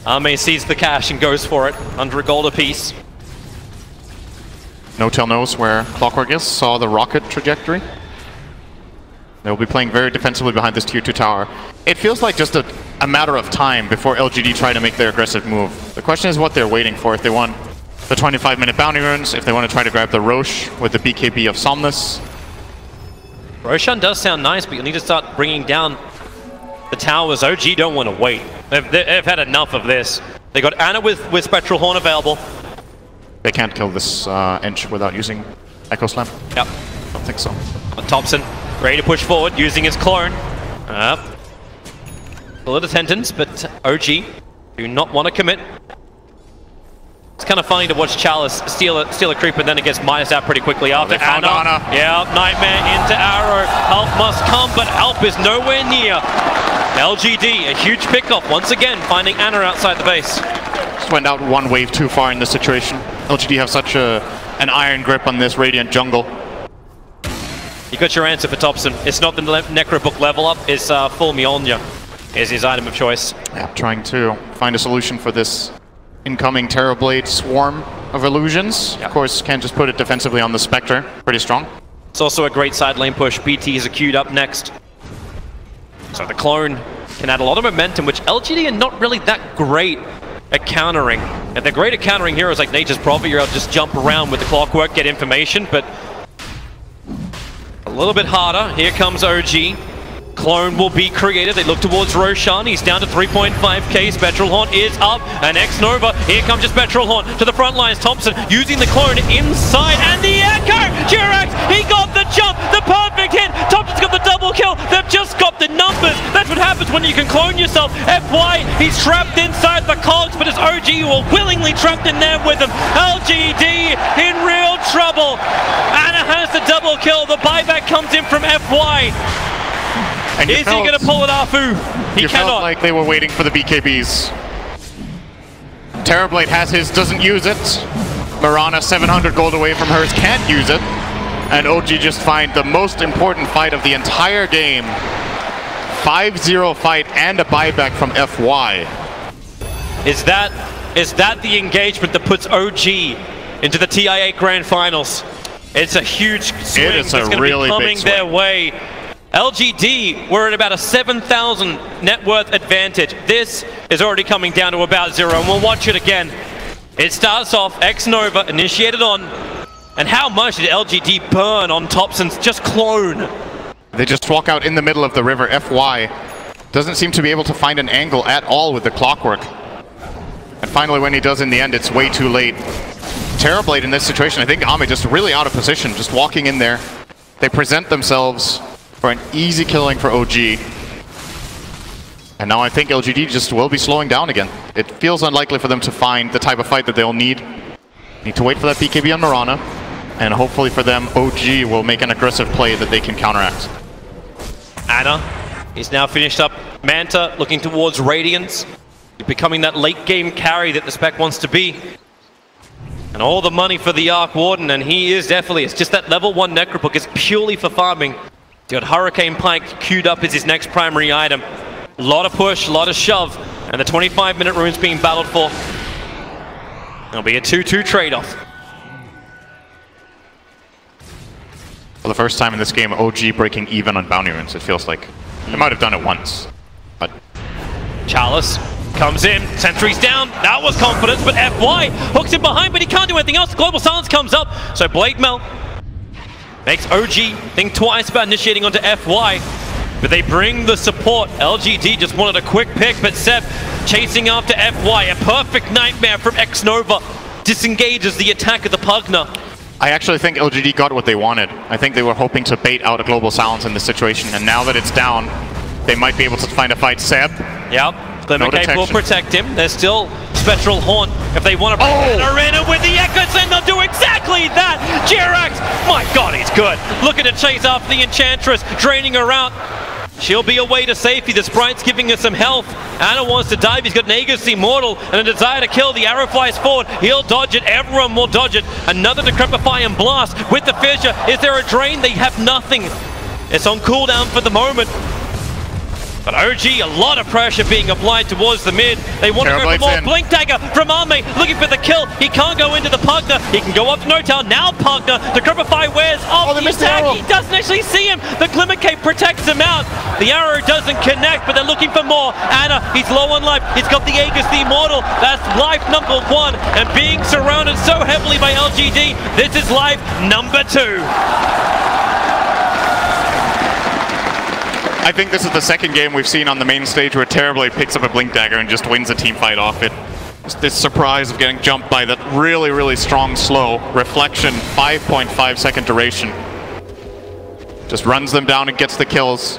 Ame sees the cash and goes for it under a gold apiece. N O tail knows where Clockwork is, saw the rocket trajectory. They'll be playing very defensively behind this tier two tower. It feels like just a, a matter of time before L G D try to make their aggressive move. The question is what they're waiting for, if they want the twenty-five minute bounty runes, if they want to try to grab the Roche with the B K B of Somnus. Roshan does sound nice, but you'll need to start bringing down the towers. O G don't want to wait. They've, they've had enough of this. They got Ana with, with Spectral Horn available. They can't kill this uh, Ench without using Echo Slam. Yep. I don't think so. Topson. Ready to push forward, using his clone. Uh, bullet attendance, but O G do not want to commit. It's kind of funny to watch Chalice steal a, steal a creep, and then it gets minus out pretty quickly after. Oh, they found Ana. Ana. Yeah, Nightmare into Arrow. Help must come, but help is nowhere near. L G D, a huge pickoff once again, finding Ana outside the base. Just went out one wave too far in this situation. L G D have such a, an iron grip on this Radiant jungle. You got your answer for Topson. It's not the le Necro Book level up, it's uh, full Mjolnir is his item of choice. Yeah, trying to find a solution for this incoming Terrorblade swarm of illusions. Yeah. Of course, can't just put it defensively on the Spectre. Pretty strong. It's also a great side lane push. B Ts are queued up next. So the clone can add a lot of momentum, which L G D are not really that great at countering. And they're great at countering heroes like Nature's Prophet. You're able to just jump around with the Clockwork, get information, but a little bit harder. Here comes O G. Clone will be created. They look towards Roshan. He's down to three point five K. Spectral Horn is up. And Xnova. Here comes just Spectral Horn to the front lines. Topson using the clone inside. And the Echo! go! JerAx, he got the jump, the perfect hit. Topson's got the double kill. They've just got the numbers. That's what happens when you can clone yourself. F Y, he's trapped inside the cogs, but his O G will willingly trapped in there with him. L G D in real trouble. Ana has the double kill. The buyback comes in from F Y. And is felt, he going to pull it off? He you cannot. Felt like they were waiting for the B K Bs. Terrorblade has his, doesn't use it. Mirana, seven hundred gold away from hers, can't use it. And O G just find the most important fight of the entire game. five zero fight and a buyback from F Y. Is that, is that the engagement that puts O G into the T I eight Grand Finals? It's a huge swing. It is a that's really be coming big swing. Their way. L G D were at about a seven thousand net worth advantage. This is already coming down to about zero, and we'll watch it again. It starts off, Xnova initiated on, and how much did L G D burn on Topson's just clone? They just walk out in the middle of the river. F Y doesn't seem to be able to find an angle at all with the clockwork. And finally, when he does in the end, it's way too late. Terrorblade in this situation, I think Ame just really out of position, just walking in there. They present themselves for an easy killing for O G. And now I think L G D just will be slowing down again. It feels unlikely for them to find the type of fight that they'll need. Need to wait for that B K B on Mirana, and hopefully for them, O G will make an aggressive play that they can counteract. Ana is now finished up. Manta looking towards Radiance, becoming that late game carry that the spec wants to be. And all the money for the Arc Warden, and he is definitely, it's just that level one Necrobook is purely for farming. Got Hurricane Pike queued up as his next primary item. A lot of push, a lot of shove, and the twenty-five minute runes being battled for. It'll be a two two trade-off. For the first time in this game, O G breaking even on bounty runes, it feels like. They might have done it once, but... Chalice comes in, sentries down, that was confidence, but F Y hooks him behind, but he can't do anything else. Global Silence comes up, so Blade Melt makes O G think twice about initiating onto F Y, but they bring the support. L G D just wanted a quick pick, but Ceb chasing after F Y. A perfect nightmare from Xnova. Disengages the attack of the Pugna. I actually think L G D got what they wanted. I think they were hoping to bait out a Global Silence in this situation, and now that it's down, they might be able to find a fight. Ceb. Yep. Clement no Cape will protect him. There's still Spectral Haunt if they want to bring oh. Ana in, and with the Echoes, and they'll do exactly that! JerAx, my god, he's good! Looking to chase after the Enchantress, draining her out. She'll be away to safety. The Sprite's giving her some health. Ana wants to dive. He's got an Aegis Immortal and a desire to kill. The arrow flies forward. He'll dodge it. Everyone will dodge it. Another Decrepify and Blast with the Fissure. Is there a drain? They have nothing. It's on cooldown for the moment. But O G, a lot of pressure being applied towards the mid. They want to go for more. In. Blink Dagger from Ame, looking for the kill. He can't go into the Pugna. He can go up to N zero tail. Now Pugna, the Decrepify wears off oh, the attack. He doesn't actually see him. The Glimmer Cape protects him out. The arrow doesn't connect, but they're looking for more. Ana, he's low on life. He's got the Aegis, the Immortal. That's life number one. And being surrounded so heavily by L G D, this is life number two. I think this is the second game we've seen on the main stage where Terrorblade picks up a Blink Dagger and just wins a team fight off it. Just this surprise of getting jumped by that really, really strong slow reflection, five point five second duration. Just runs them down and gets the kills.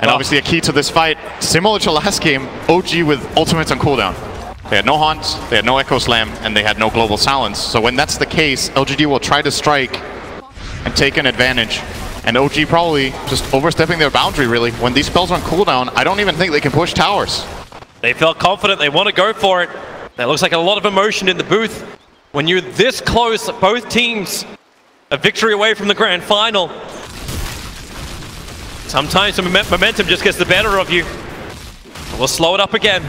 And oh. obviously a key to this fight, similar to last game, O G with ultimates on cooldown. They had no Haunt, they had no Echo Slam, and they had no Global Silence. So when that's the case, L G D will try to strike and take an advantage. And O G probably just overstepping their boundary, really. When these spells are on cooldown, I don't even think they can push towers. They felt confident. They want to go for it. That looks like a lot of emotion in the booth. When you're this close, both teams a victory away from the grand final. Sometimes the momentum just gets the better of you. We'll slow it up again.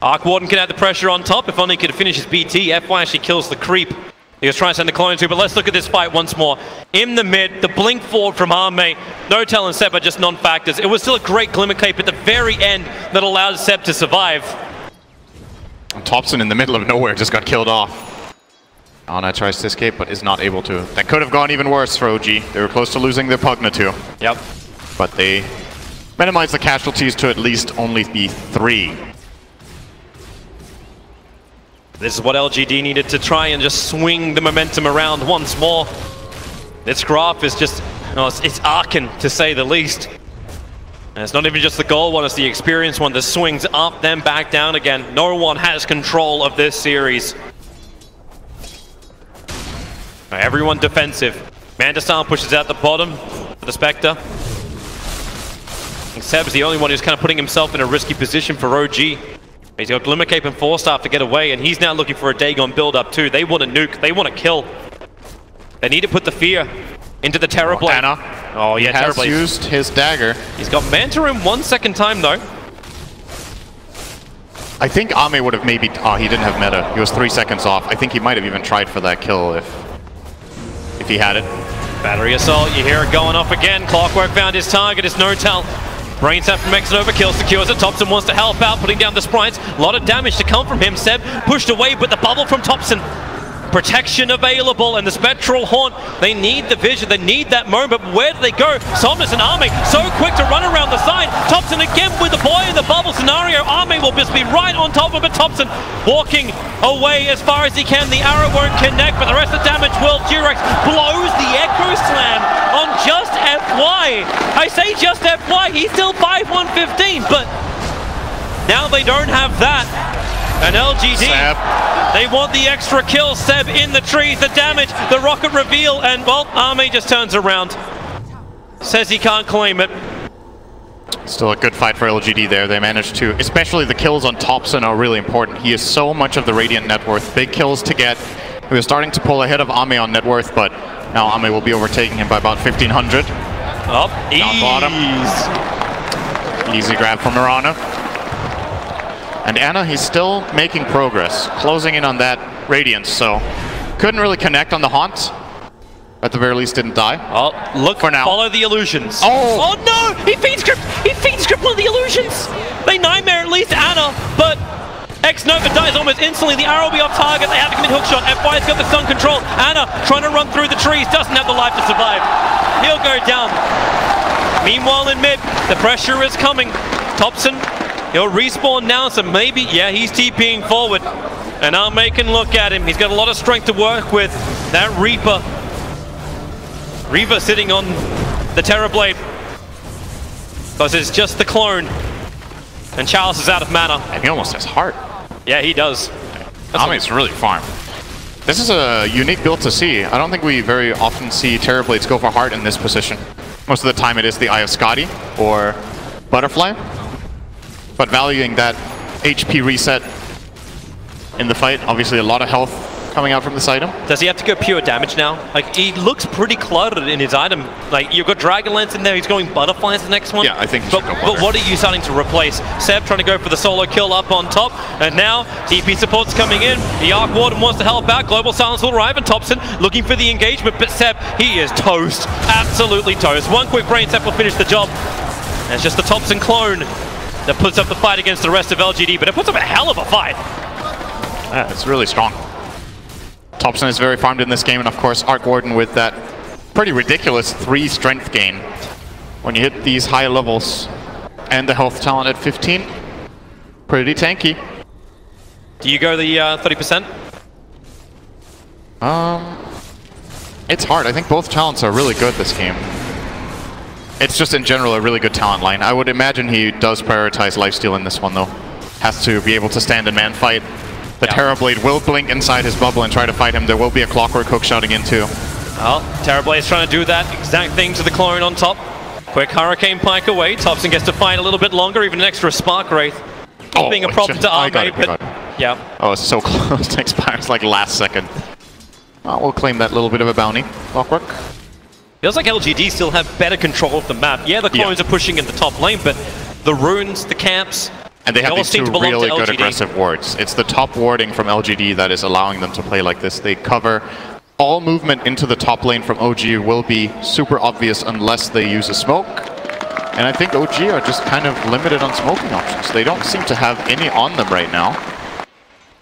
Arc Warden can add the pressure on top. If only he could finish his B T. F Y actually kills the creep. He was trying to send the clone to, but let's look at this fight once more. In the mid, the blink forward from Ame. N zero tail and Ceb are just non-factors. It was still a great Glimmer Cape at the very end that allowed Ceb to survive. And Topson in the middle of nowhere just got killed off. Ana tries to escape, but is not able to. That could have gone even worse for O G. They were close to losing their Pugna too. Yep. But they minimized the casualties to at least only be three. This is what L G D needed to try and just swing the momentum around once more. This graph is just, no, it's, it's arcane to say the least. And it's not even just the goal one, it's the experienced one that swings up, then back down again. No one has control of this series. Now, everyone defensive. Mandastan pushes out the bottom for the Spectre. And Ceb's the only one who's kind of putting himself in a risky position for O G. He's got Glimmercape and four-staff to get away, and he's now looking for a Dagon build-up too. They want to nuke, they want to kill. They need to put the fear into the Terrorblade. Oh, Ana. Oh, yeah, Terrorblade. He has used his dagger. He's got Manta in one second time, though. I think Ame would have maybe... Oh, he didn't have meta. He was three seconds off. I think he might have even tried for that kill if... if he had it. Battery Assault, you hear it going off again. Clockwork found his target, it's N O tail. Brainsap from Xnova, kill secures it. Topson wants to help out, putting down the sprites. A lot of damage to come from him. Ceb pushed away, but the bubble from Topson. Protection available, and the Spectral Haunt, they need the vision, they need that moment, but where do they go? Somnus and Ame, so quick to run around the side. Topson again with the boy in the bubble scenario. Ame will just be right on top of it. Topson walking away as far as he can. The arrow won't connect, but the rest of the damage will. JerAx blows the Echo Slam on just F Y. I say just F Y, he's still five one fifteen, but now they don't have that. And L G D, Ceb. They want the extra kill. Ceb in the trees, the damage, the rocket reveal, and well, Ame just turns around. Says he can't claim it. Still a good fight for L G D there. They managed to, especially the kills on Topson are really important. He is so much of the Radiant net worth. Big kills to get. He was starting to pull ahead of Ame on net worth, but now Ame will be overtaking him by about fifteen hundred. Up, down bottom. Easy grab from Mirana. And Ana, he's still making progress, closing in on that Radiance, so couldn't really connect on the Haunt. At the very least, didn't die. Oh, look, for now. Follow the illusions. Oh, oh no! He feeds grip. He feeds grip on the illusions! They nightmare at least Ana, but Xnova dies almost instantly. The arrow will be off target. They have to commit hookshot. F Y's got the stun control. Ana trying to run through the trees, doesn't have the life to survive. He'll go down. Meanwhile, in mid, the pressure is coming. Topson. He'll respawn now, so maybe, yeah, he's TPing forward. And Ame can look at him. He's got a lot of strength to work with. That Reaper. Reaper sitting on the Terrorblade. Because it's just the clone. And Chalice is out of mana. And he almost has heart. Yeah, he does. That's Ame's really farmed. This is a unique build to see. I don't think we very often see Terrorblades go for heart in this position. Most of the time it is the Eye of Scotty or Butterfly. But valuing that H P reset in the fight, obviously a lot of health coming out from this item. Does he have to go pure damage now? Like, he looks pretty cluttered in his item. Like, you've got Dragonlance in there, he's going Butterflies the next one. Yeah, I think he should go Butterfly. But what are you starting to replace? Ceb trying to go for the solo kill up on top, and now T P support's coming in. The Arc Warden wants to help out. Global Silence will arrive, and Topson looking for the engagement, but Ceb, he is toast. Absolutely toast. One quick brain step will finish the job. And it's just the Topson clone that puts up the fight against the rest of L G D, but it puts up a hell of a fight. Yeah, it's really strong. Topson is very farmed in this game, and of course Arc Warden with that pretty ridiculous three strength gain. When you hit these high levels and the health talent at fifteen, pretty tanky. Do you go the uh, thirty percent? Um, it's hard. I think both talents are really good this game. It's just, in general, a really good talent line. I would imagine he does prioritize lifesteal in this one, though. Has to be able to stand and man-fight. The yeah. Terrorblade will blink inside his bubble and try to fight him. There will be a Clockwork hook shouting in, too. Well, Terrorblade's trying to do that exact thing to the clone on top. Quick Hurricane Pike away. Topson gets to fight a little bit longer, even an extra Spark Wraith. Oh, being a problem just, to Ame, but... yeah. Oh, it's so close to expires, like, last second. Well, we'll claim that little bit of a bounty. Clockwork. Feels like L G D still have better control of the map. Yeah, the clones yeah. are pushing in the top lane, but the runes, the camps, and they, they have these two really good L G D. Aggressive wards. It's the top warding from L G D that is allowing them to play like this. They cover all movement into the top lane from O G will be super obvious unless they use a smoke. And I think O G are just kind of limited on smoking options. They don't seem to have any on them right now.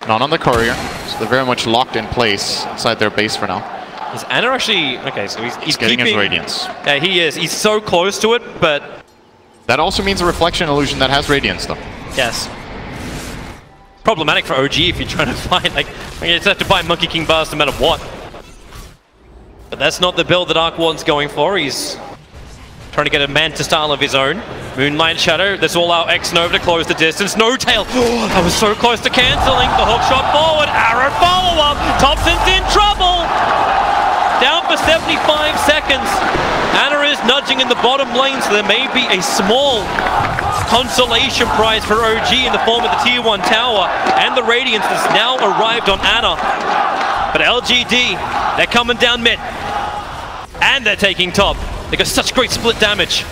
Not on the courier, so they're very much locked in place inside their base for now. Is Ana actually... okay, so he's, he's, he's getting keeping, his Radiance. Yeah, he is. He's so close to it, but... that also means a Reflection Illusion that has Radiance, though. Yes. Problematic for O G if you're trying to find, like... you just have to buy Monkey King bars no matter what. But that's not the build that Arc one's going for. He's trying to get a Manta style of his own. Moonlight Shadow, this will allow Xnova to close the distance. N zero tail, oh, that was so close to cancelling. The hook shot forward, arrow follow-up. Topson's in trouble. Down for seventy-five seconds. Ana is nudging in the bottom lane, so there may be a small consolation prize for O G in the form of the tier one tower. And the Radiance has now arrived on Ana. But L G D, they're coming down mid. And they're taking top. They got such great split damage.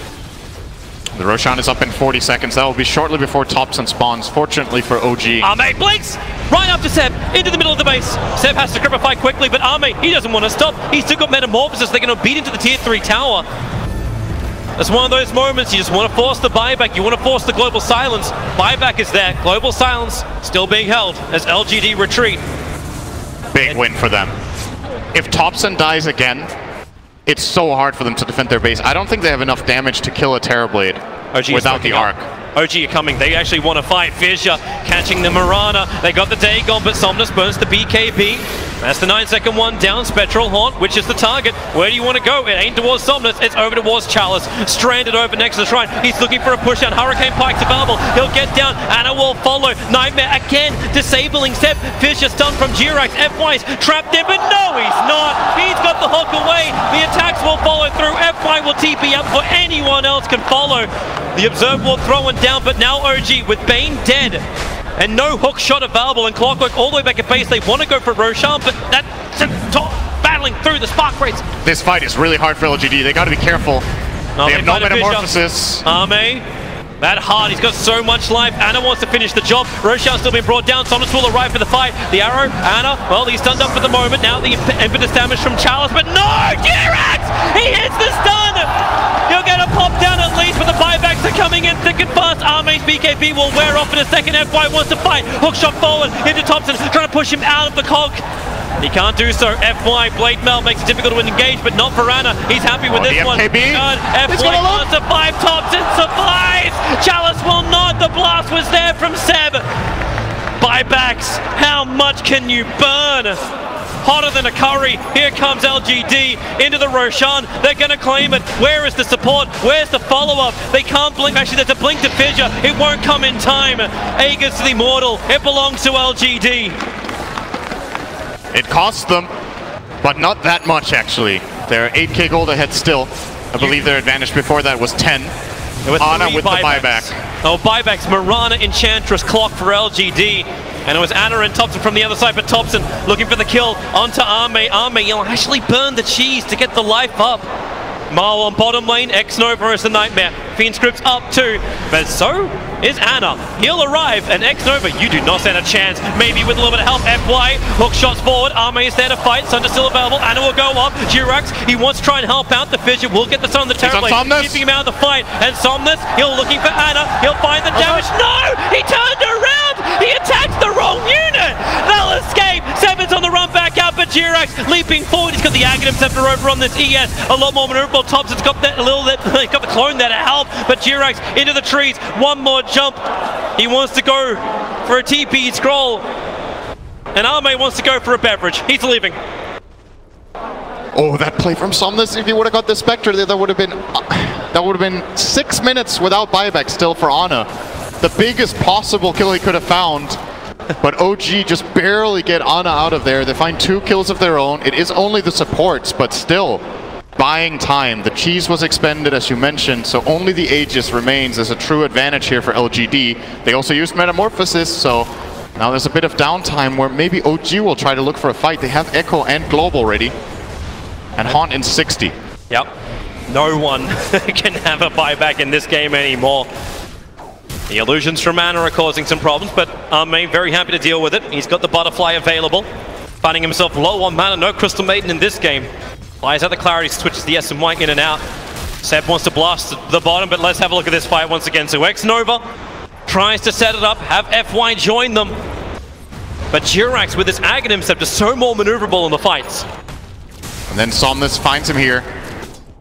The Roshan is up in forty seconds. That will be shortly before Topson spawns, fortunately for O G. Ame blinks! Right up to Ceb, into the middle of the base. Ceb has to grip a fight quickly, but Ame, he doesn't want to stop. He's still got Metamorphosis. They're going to beat into the tier three tower. That's one of those moments you just want to force the buyback. You want to force the global silence. Buyback is there. Global silence still being held as L G D retreat. Big and win for them. If Topson dies again, it's so hard for them to defend their base. I don't think they have enough damage to kill a Terrorblade O G without the arc. Up. O G are coming. They actually want to fight. Fissure catching the Mirana. They got the Dagon, but Somnus burns the B K B. That's the nine second one down. Spectral Haunt, which is the target. Where do you want to go? It ain't towards Somnus. It's over towards Chalice. Stranded over next to the Shrine. He's looking for a push out. Hurricane Pike's available. He'll get down. Ana will follow. Nightmare again. Disabling Ceb. Fissure stunned from JerAx. F Y's trapped in, but no, he's not. He's got the hook away. The attacks will follow through. F Y will T P up before anyone else can follow. The Observe will throw one down, but now O G with Bane dead and no hook shot available, and Clockwork all the way back at base. They want to go for Roshan, but that's battling through the spark rates. This fight is really hard for L G D. They got to be careful. Ame, they have no Metamorphosis. Ame, that hard. He's got so much life. Ana wants to finish the job. Roshan's still been brought down. Somnus will arrive for the fight. The arrow, Ana, well, he's stunned up for the moment. Now the impetus damage from Chalice, but no! JerAx! He hits the stun! He'll get a pop down at least, but the buybacks are coming in thick and fast. Ame's B K B will wear off in a second. F Y wants to fight. Hook shot forward into Topson, trying to push him out of the cog. He can't do so. F Y Blade Mel makes it difficult to engage, but not for Ana. He's happy with oh, this one. F Y wants to five. Topson survives. Chalice will not. The blast was there from Ceb. Buybacks, how much can you burn? Hotter than a curry. Here comes L G D into the Roshan. They're going to claim it. Where is the support? Where's the follow-up? They can't blink. Actually, there's a blink to Fissure. It won't come in time. Aegis the Immortal. It belongs to L G D. It cost them, but not that much, actually. They're eight K gold ahead still. I believe their advantage before that was ten. With Ana with buybacks. the buyback. Oh, buybacks. Mirana, Enchantress, Clock for L G D. And it was Ana and Topson from the other side, but Topson looking for the kill onto Ame. Ame, you'll actually burn the cheese to get the life up. Marl on bottom lane, Xnova is the nightmare. Fiendscript's up too, but so is Ana. He'll arrive, and Xnova, you do not stand a chance. Maybe with a little bit of help, F Y, hook shots forward. Ame is there to fight, Sunder still available. Ana will go up, JerAx, he wants to try and help out the Fissure. We'll get the Sun on the Terrorblade, keeping him out of the fight. And Somnus, he'll looking for Ana, he'll find the damage. No! He turned around! He attacked the wrong unit! They'll escape! Seven's on the run back out, but JerAx leaping forward. He's got the Aghanim Scepter over on this E S. A lot more maneuverable. Topson's got that little, he's got the clone there to help, but JerAx into the trees. One more jump. He wants to go for a T P scroll. And Ame wants to go for a beverage. He's leaving. Oh, that play from Somnus. If he would have got the Spectre, that would have been, that would have been six minutes without buyback still for Ana. The biggest possible kill he could have found, but O G just barely get Ana out of there. They find two kills of their own. It is only the supports, but still buying time. The cheese was expended, as you mentioned, so only the Aegis remains as a true advantage here for L G D. They also used Metamorphosis, so now there's a bit of downtime where maybe O G will try to look for a fight. They have Echo and Global ready, and Haunt in sixty. Yep. No one can have a buyback in this game anymore. The illusions from Ana are causing some problems, but Ame very happy to deal with it. He's got the Butterfly available. Finding himself low on mana, no Crystal Maiden in this game. Flies out the Clarity, switches the S and Y in and out. Ceb wants to blast the bottom, but let's have a look at this fight once again. So Xnova tries to set it up, have F Y join them. But JerAx with his Aghanim Scepter is so more maneuverable in the fights. And then Somnus finds him here.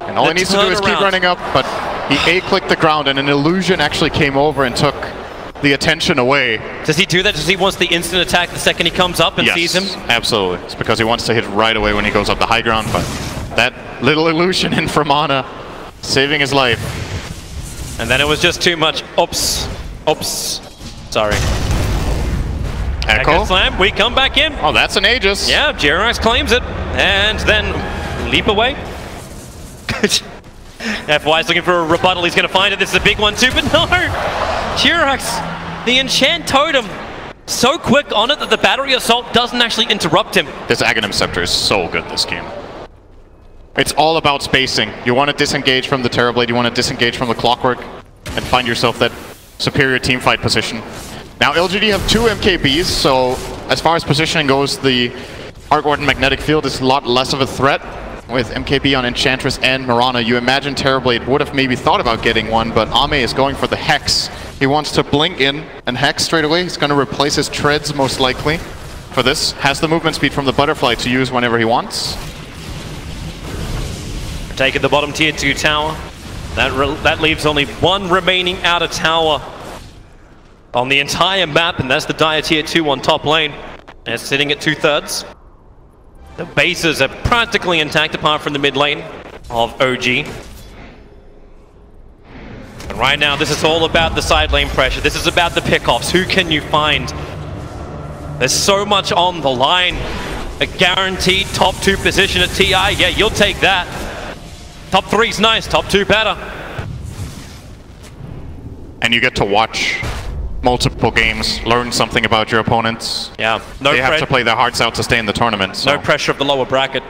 And all the he needs to do is around. keep running up, but he A-clicked the ground, and an illusion actually came over and took the attention away. Does he do that? Does he wants the instant attack the second he comes up and yes, sees him? Yes, absolutely. It's because he wants to hit right away when he goes up the high ground, but That little illusion in from Ana, saving his life. And then it was just too much. Oops. Oops. Sorry. Echo slam. We come back in. Oh, that's an Aegis. Yeah, JerAx claims it. And then leap away. F Y's looking for a rebuttal. He's going to find it. This is a big one too, but no. JerAx, the enchant totem. So quick on it that the battery assault doesn't actually interrupt him. This Aghanim Scepter is so good this game. It's all about spacing. You want to disengage from the Terrorblade, you want to disengage from the Clockwork, and find yourself that superior teamfight position. Now L G D have two M K Bs, so as far as positioning goes, the Arc Warden Magnetic Field is a lot less of a threat. With M K B on Enchantress and Mirana, you imagine Terrorblade would have maybe thought about getting one, but Ame is going for the Hex. He wants to blink in and Hex straight away. He's going to replace his Treads, most likely, for this. Has the movement speed from the Butterfly to use whenever he wants. Taking the bottom tier two tower. That, that leaves only one remaining outer tower on the entire map, and that's the Dire tier two on top lane. And it's sitting at two-thirds. The bases are practically intact apart from the mid lane of O G. And right now this is all about the side lane pressure. This is about the pickoffs. Who can you find? There's so much on the line. A guaranteed top two position at T I. Yeah, you'll take that. Top three's nice, top two better. And you get to watch multiple games, learn something about your opponents. Yeah, no they have to play their hearts out to stay in the tournament. So. No pressure of the lower bracket.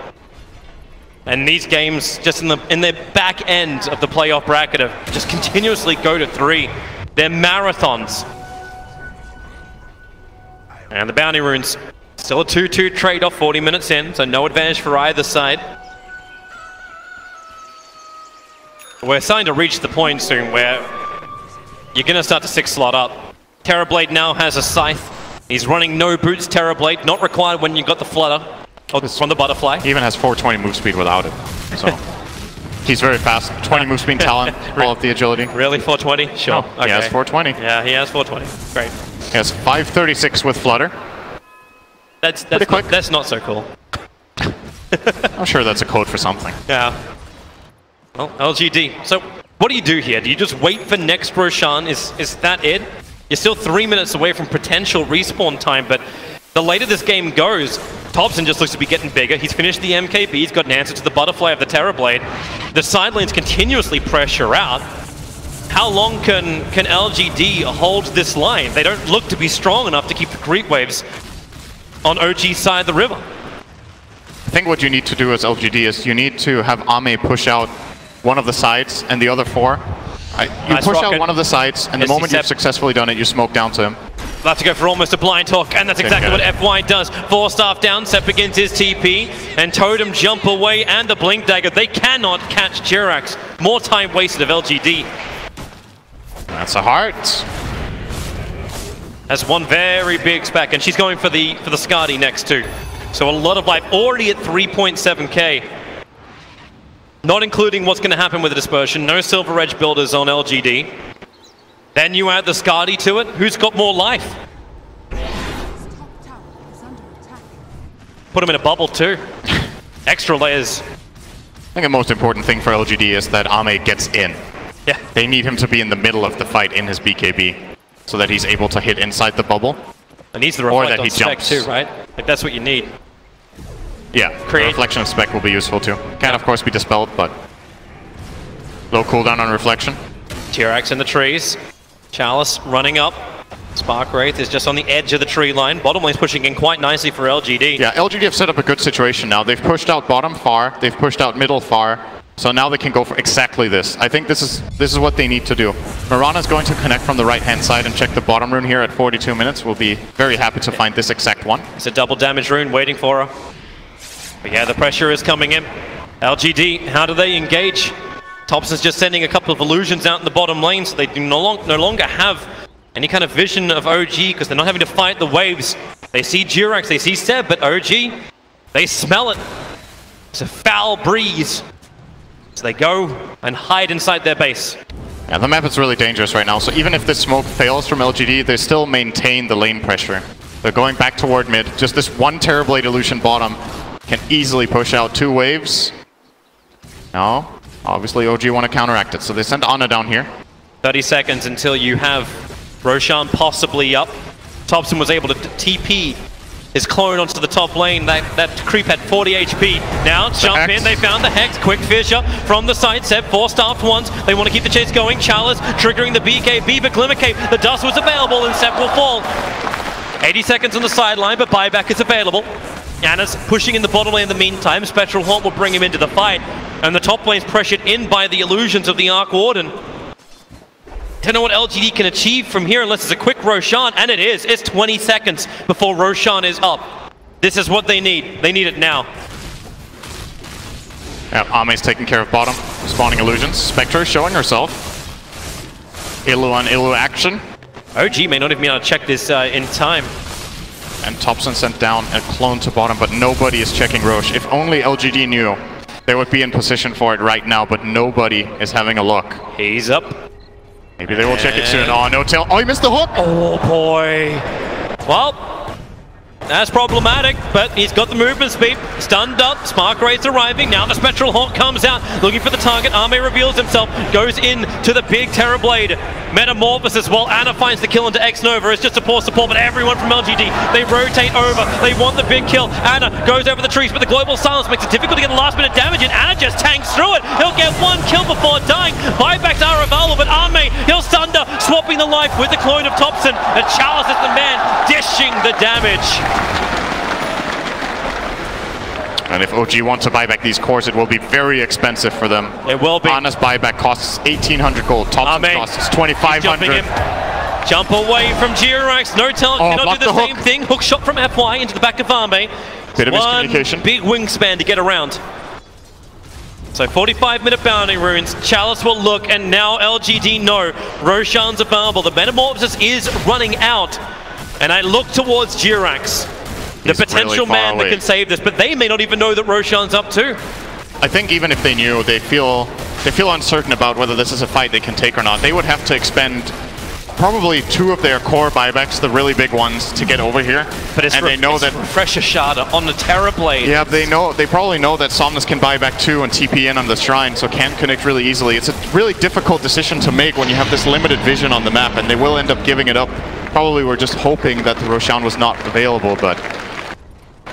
And these games, just in the in the back end of the playoff bracket, have just continuously go to three. They're marathons. And the bounty runes, still a two two trade-off, forty minutes in, so no advantage for either side. We're starting to reach the point soon where you're going to start to six slot up. Terrorblade now has a Scythe. He's running no boots, Terrorblade. Not required when you got the Flutter. Oh, from the Butterfly. He even has four twenty move speed without it. So he's very fast. twenty move speed talent, all of the agility. Really? four twenty? Sure. No, okay. He has four twenty. Yeah, he has four twenty. Great. He has five thirty-six with Flutter. That's, that's, not, that's not so cool. I'm sure that's a code for something. Yeah. Well, L G D. So what do you do here? Do you just wait for next Roshan? Is, is that it? You're still three minutes away from potential respawn time, but the later this game goes, Topson just looks to be getting bigger. He's finished the M K B, he's got an answer to the Butterfly of the Terrorblade. The side lanes continuously pressure out. How long can, can L G D hold this line? They don't look to be strong enough to keep the creep waves on O G's side of the river. I think what you need to do as L G D is you need to have Ame push out one of the sides and the other four. I, you nice push rocket. out one of the sides, and yes, the moment you've successfully done it, you smoke down to him. We'll have to go for almost a blind hook, and that's exactly what F Y does. Four staff down, Ceb begins his T P, and Totem jump away, and the Blink Dagger. They cannot catch JerAx. More time wasted of L G D. That's a heart. That's one very big spec, and she's going for the for the Skadi next too. So a lot of life, already at three point seven K. Not including what's going to happen with the dispersion, no Silver Edge builders on L G D. Then you add the Skadi to it, who's got more life? Put him in a bubble too. Extra layers. I think the most important thing for L G D is that Ame gets in. Yeah. They need him to be in the middle of the fight in his B K B, so that he's able to hit inside the bubble. And he's the reflect or that on he spec jumps. too, right? Like that's what you need. Yeah, create. Reflection of Spec will be useful too. Can yeah. of course be dispelled, but low cooldown on Reflection. JerAx in the trees. Chalice running up. Spark Wraith is just on the edge of the tree line. Bottom lane's pushing in quite nicely for L G D. Yeah, L G D have set up a good situation now. They've pushed out bottom far, they've pushed out middle far, so now they can go for exactly this. I think this is this is what they need to do. Mirana's going to connect from the right-hand side and check the bottom rune here at forty-two minutes. We'll be very happy to find this exact one. It's a double damage rune waiting for her. But yeah, the pressure is coming in. L G D, how do they engage? Topson's just sending a couple of illusions out in the bottom lane, so they do no, long, no longer have any kind of vision of O G, because they're not having to fight the waves. They see JerAx, they see Ceb, but O G, they smell it. It's a foul breeze. So they go and hide inside their base. Yeah, the map is really dangerous right now, so even if the smoke fails from L G D, they still maintain the lane pressure. They're going back toward mid, just this one Terrorblade illusion bottom. Can easily push out two waves, No. Obviously, O G want to counteract it, so they sent Ana down here. thirty seconds until you have Roshan possibly up. Topson was able to T P his clone onto the top lane. That that creep had forty H P. Now jump in, they found the Hex. Quick Fissure from the side. Ceb forced after once. They want to keep the chase going. Chalice triggering the B K, Beaver Glimmercape. The dust was available and Ceb will fall. eighty seconds on the sideline, but buyback is available. Ana's pushing in the bottom lane in the meantime. Spectral Haunt will bring him into the fight. And the top lane's pressured in by the illusions of the Arc Warden. Don't know what L G D can achieve from here unless it's a quick Roshan, and it is. It's twenty seconds before Roshan is up. This is what they need. They need it now. Yeah, Ame's taking care of bottom, spawning illusions. Spectre showing herself. Illu on Illu action. O G may not even be able to check this uh, in time. And Topson sent down a clone to bottom, but nobody is checking Roche. If only L G D knew, they would be in position for it right now, but nobody is having a look. He's up. Maybe they will check it soon. Oh, N O tail. Oh, he missed the hook. Oh, boy. Well, that's problematic, but he's got the movement speed. Stunned up. Spark Raid's arriving. Now the Spectral Hawk comes out, looking for the target. Ame reveals himself. Goes in to the big Terror Blade. Metamorphosis. Well, Ana finds the kill into Xnova. It's just a poor support, but everyone from L G D, they rotate over. They want the big kill. Ana goes over the trees, but the Global Silence makes it difficult to get the last bit of damage, and Ana just tanks through it. He'll get one kill before dying. Buybacks are available, but Ame, he'll thunder, swapping the life with the clone of Topson. And Charles is the man dishing the damage. And if O G wants to buy back these cores, it will be very expensive for them. It will be. Ana's buyback costs eighteen hundred gold. Topson costs twenty-five hundred. Jump away from JerAx. N O tail oh, cannot do the, the same thing. Hook shot from F Y into the back of Ame. Bit of miscommunication. Big wingspan to get around. So forty-five minute bounty runes. Chalice will look, and now L G D know Roshan's available. The metamorphosis is running out, and I look towards JerAx, the He's potential really man away. that can save this. But they may not even know that Roshan's up too. I think even if they knew, they feel they feel uncertain about whether this is a fight they can take or not. They would have to expend probably two of their core buybacks, the really big ones, to get over here. But it's and they know it's that Refresher Shada on the Terra Blade. Yeah, they know. They probably know that Somnus can buy back two and T P in on the Shrine, so can connect really easily. It's a really difficult decision to make when you have this limited vision on the map, and they will end up giving it up. Probably were just hoping that the Roshan was not available, but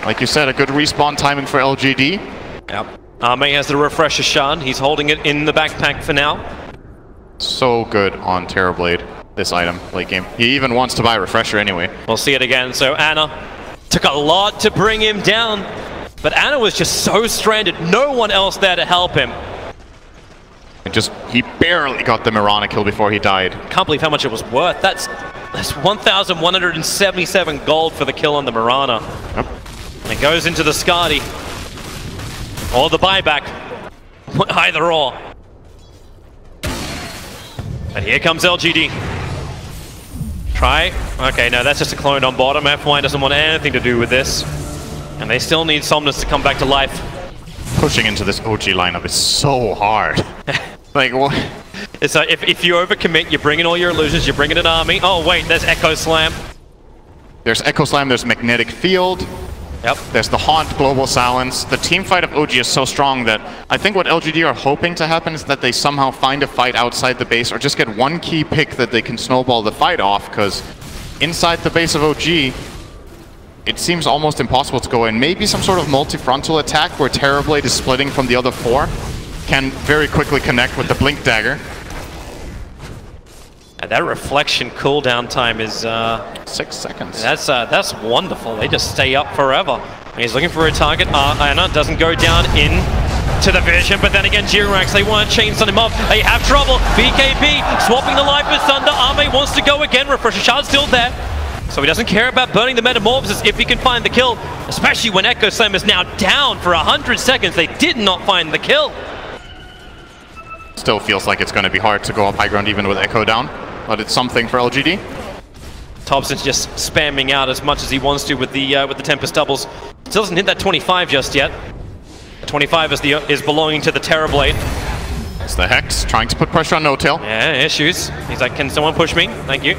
like you said, a good respawn timing for L G D. Yep. Ame has the Refresher Shard. He's holding it in the backpack for now. So good on Terra Blade. This item, late game. He even wants to buy a Refresher anyway. We'll see it again. So Ana took a lot to bring him down, but Ana was just so stranded. No one else there to help him. And just, he barely got the Mirana kill before he died. Can't believe how much it was worth. That's, that's one thousand one hundred seventy-seven gold for the kill on the Mirana. Yep. And it goes into the Skadi. Or the buyback. Either or. And here comes L G D. Try. Okay, no, that's just a clone on bottom. F Y doesn't want anything to do with this. And they still need Somnus to come back to life. Pushing into this O G lineup is so hard. Like, what? It's like, if, if you overcommit, you bring in all your illusions, you bring in an army. Oh, wait, there's Echo Slam. There's Echo Slam, there's Magnetic Field. Yep. There's the Haunt, Global Silence. The team fight of O G is so strong that I think what L G D are hoping to happen is that they somehow find a fight outside the base or just get one key pick that they can snowball the fight off, because inside the base of O G, it seems almost impossible to go in. Maybe some sort of multi-frontal attack where Terra Blade is splitting from the other four can very quickly connect with the Blink Dagger. And that reflection cooldown time is uh, six seconds. That's uh, that's wonderful. They just stay up forever. And he's looking for a target. Uh, Ana doesn't go down in to the vision, but then again, JerAx, they want to chainstun him up. They have trouble. B K B swapping the life with Thunder. Ame wants to go again. Refresher Shard's still there, so he doesn't care about burning the metamorphosis if he can find the kill. Especially when Echo Slam is now down for a hundred seconds. They did not find the kill. Still feels like it's going to be hard to go up high ground even with Echo down, but it's something for L G D. Topson's just spamming out as much as he wants to with the uh, with the Tempest doubles. Still doesn't hit that twenty-five just yet. The twenty-five is the uh, is belonging to the Terra Blade. It's the Hex trying to put pressure on N O tail. Yeah, issues. He's like, can someone push me? Thank you.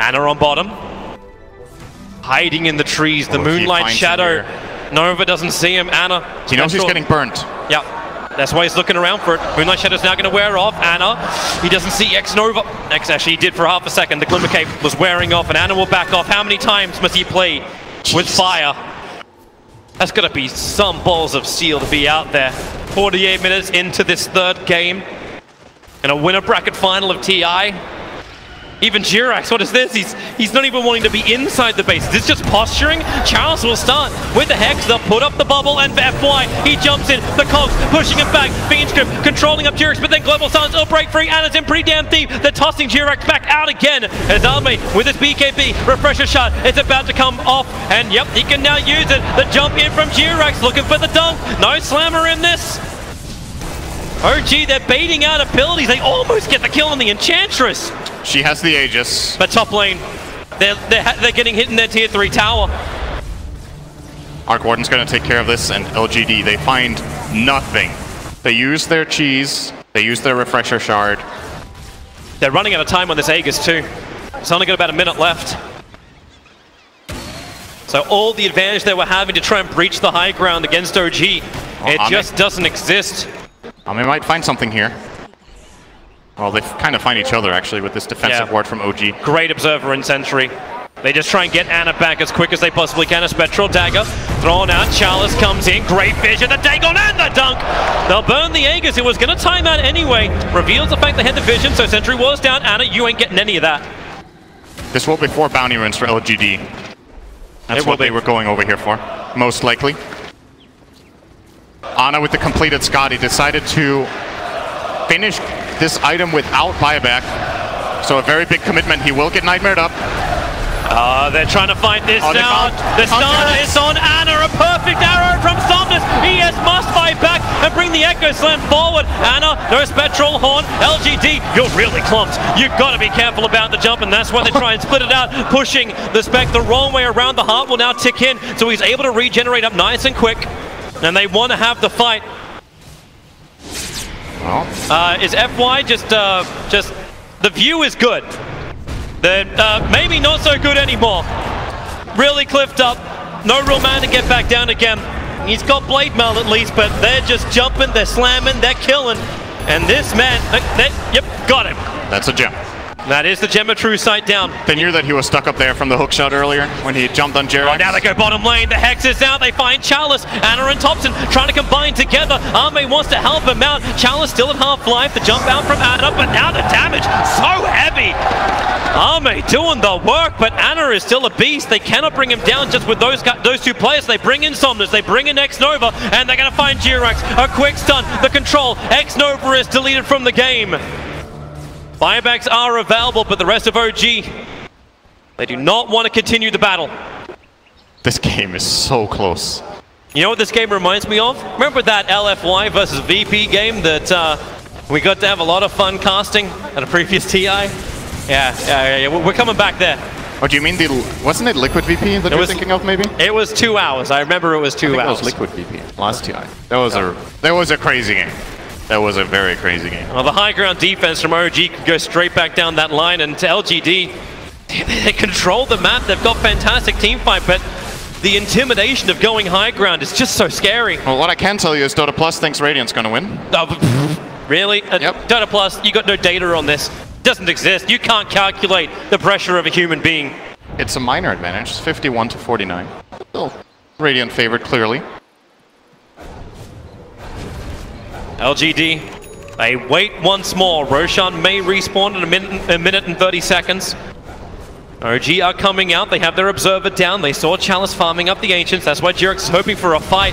Ana on bottom, hiding in the trees. The oh, Moonlight Shadow. Nova doesn't see him. Ana. He knows he's getting burnt. Yeah. That's why he's looking around for it. Moonlight Shadow's now going to wear off. Ana, he doesn't see Xnova. X actually he did for half a second. The Glimmer Cape was wearing off, and Ana will back off. How many times must he play Jeez. with fire? That's got to be some balls of steel to be out there. forty-eight minutes into this third game. And a winner bracket final of T I. Even JerAx, what is this? He's he's not even wanting to be inside the base. Is this just posturing? Chalice will start with the Hex. They'll put up the bubble, and F Y, he jumps in. The Cogs pushing him back. Fiend's Grip controlling up JerAx, but then Global Silence will break free. Ana's in pretty damn deep. They're tossing JerAx back out again. As Ame with his B K B, refresher shot, it's about to come off. And yep, he can now use it. The jump in from JerAx, looking for the dunk. No slammer in this. O G, they're baiting out abilities. They almost get the kill on the Enchantress. She has the Aegis. But top lane, they're, they're, they're getting hit in their tier three tower. Arc Warden's going to take care of this, and L G D, they find nothing. They use their cheese, they use their refresher shard. They're running out of time on this Aegis too. It's only got about a minute left. So all the advantage they were having to try and breach the high ground against O G, well, it Ame. just doesn't exist. Ame might find something here. Well, they kind of find each other, actually, with this defensive yeah. ward from O G. Great observer in Sentry. They just try and get Ana back as quick as they possibly can. A Spectral Dagger thrown out. Chalice comes in. Great vision. The Dagon and the dunk! They'll burn the Aegis. It was going to time out anyway. Reveals the fact they had the vision, so Sentry was down. Ana, you ain't getting any of that. This will be four bounty runes for L G D. That's what they were going over here for, most likely. Ana with the completed Scotty decided to finish this item without buyback, so a very big commitment. He will get nightmared up. Uh, they're trying to fight this oh, down. The stun is on Ana. A perfect arrow from Somnus. E S must fight back and bring the Echo Slam forward. Ana, there's Spectral Horn. L G D, you're really clumped. You've got to be careful about the jump, and that's why they try and split it out. Pushing the Spec the wrong way around. The heart will now tick in, so he's able to regenerate up nice and quick. And they want to have the fight. Uh, is F Y just, uh, just, the view is good. They're uh, maybe not so good anymore. Really cliffed up, no real man to get back down again. He's got Blade Mail at least, but they're just jumping, they're slamming, they're killing. And this man, they, they, yep, got him. That's a gem. That is the gem of true sight down. They knew that he was stuck up there from the hook shot earlier when he jumped on JerAx. Right now they go bottom lane. The Hex is out. They find Chalice. Ana and Topson trying to combine together. Ame wants to help him out. Chalice still at half life. The jump out from Ana, but now the damage so heavy. Ame doing the work, but Ana is still a beast. They cannot bring him down just with those those two players. They bring in Somnus. They bring in Xnova, and they're going to find JerAx. A quick stun. The control. Xnova is deleted from the game. Buybacks are available, but the rest of O G, they do not want to continue the battle. This game is so close. You know what this game reminds me of? Remember that L F Y versus V P game that uh, we got to have a lot of fun casting at a previous T I? Yeah, yeah, yeah, yeah. We're coming back there. Oh, do you mean the, wasn't it Liquid V P that you're thinking of maybe? It was two hours. I remember it was two I hours. It was Liquid V P, last T I. That was, yeah. a, that was a crazy game. That was a very crazy game. Well, the high ground defense from O G could go straight back down that line, and to L G D, they control the map. They've got fantastic teamfight, but the intimidation of going high ground is just so scary. Well, what I can tell you is Dota Plus thinks Radiant's going to win. Oh, really? Yep. Uh, Dota Plus, you got no data on this. Doesn't exist. You can't calculate the pressure of a human being. It's a minor advantage. It's fifty-one to forty-nine. Still Radiant favored, clearly. L G D, they wait once more. Roshan may respawn in a minute, a minute and thirty seconds. O G are coming out. They have their Observer down. They saw Chalice farming up the Ancients. That's why JerAx is hoping for a fight.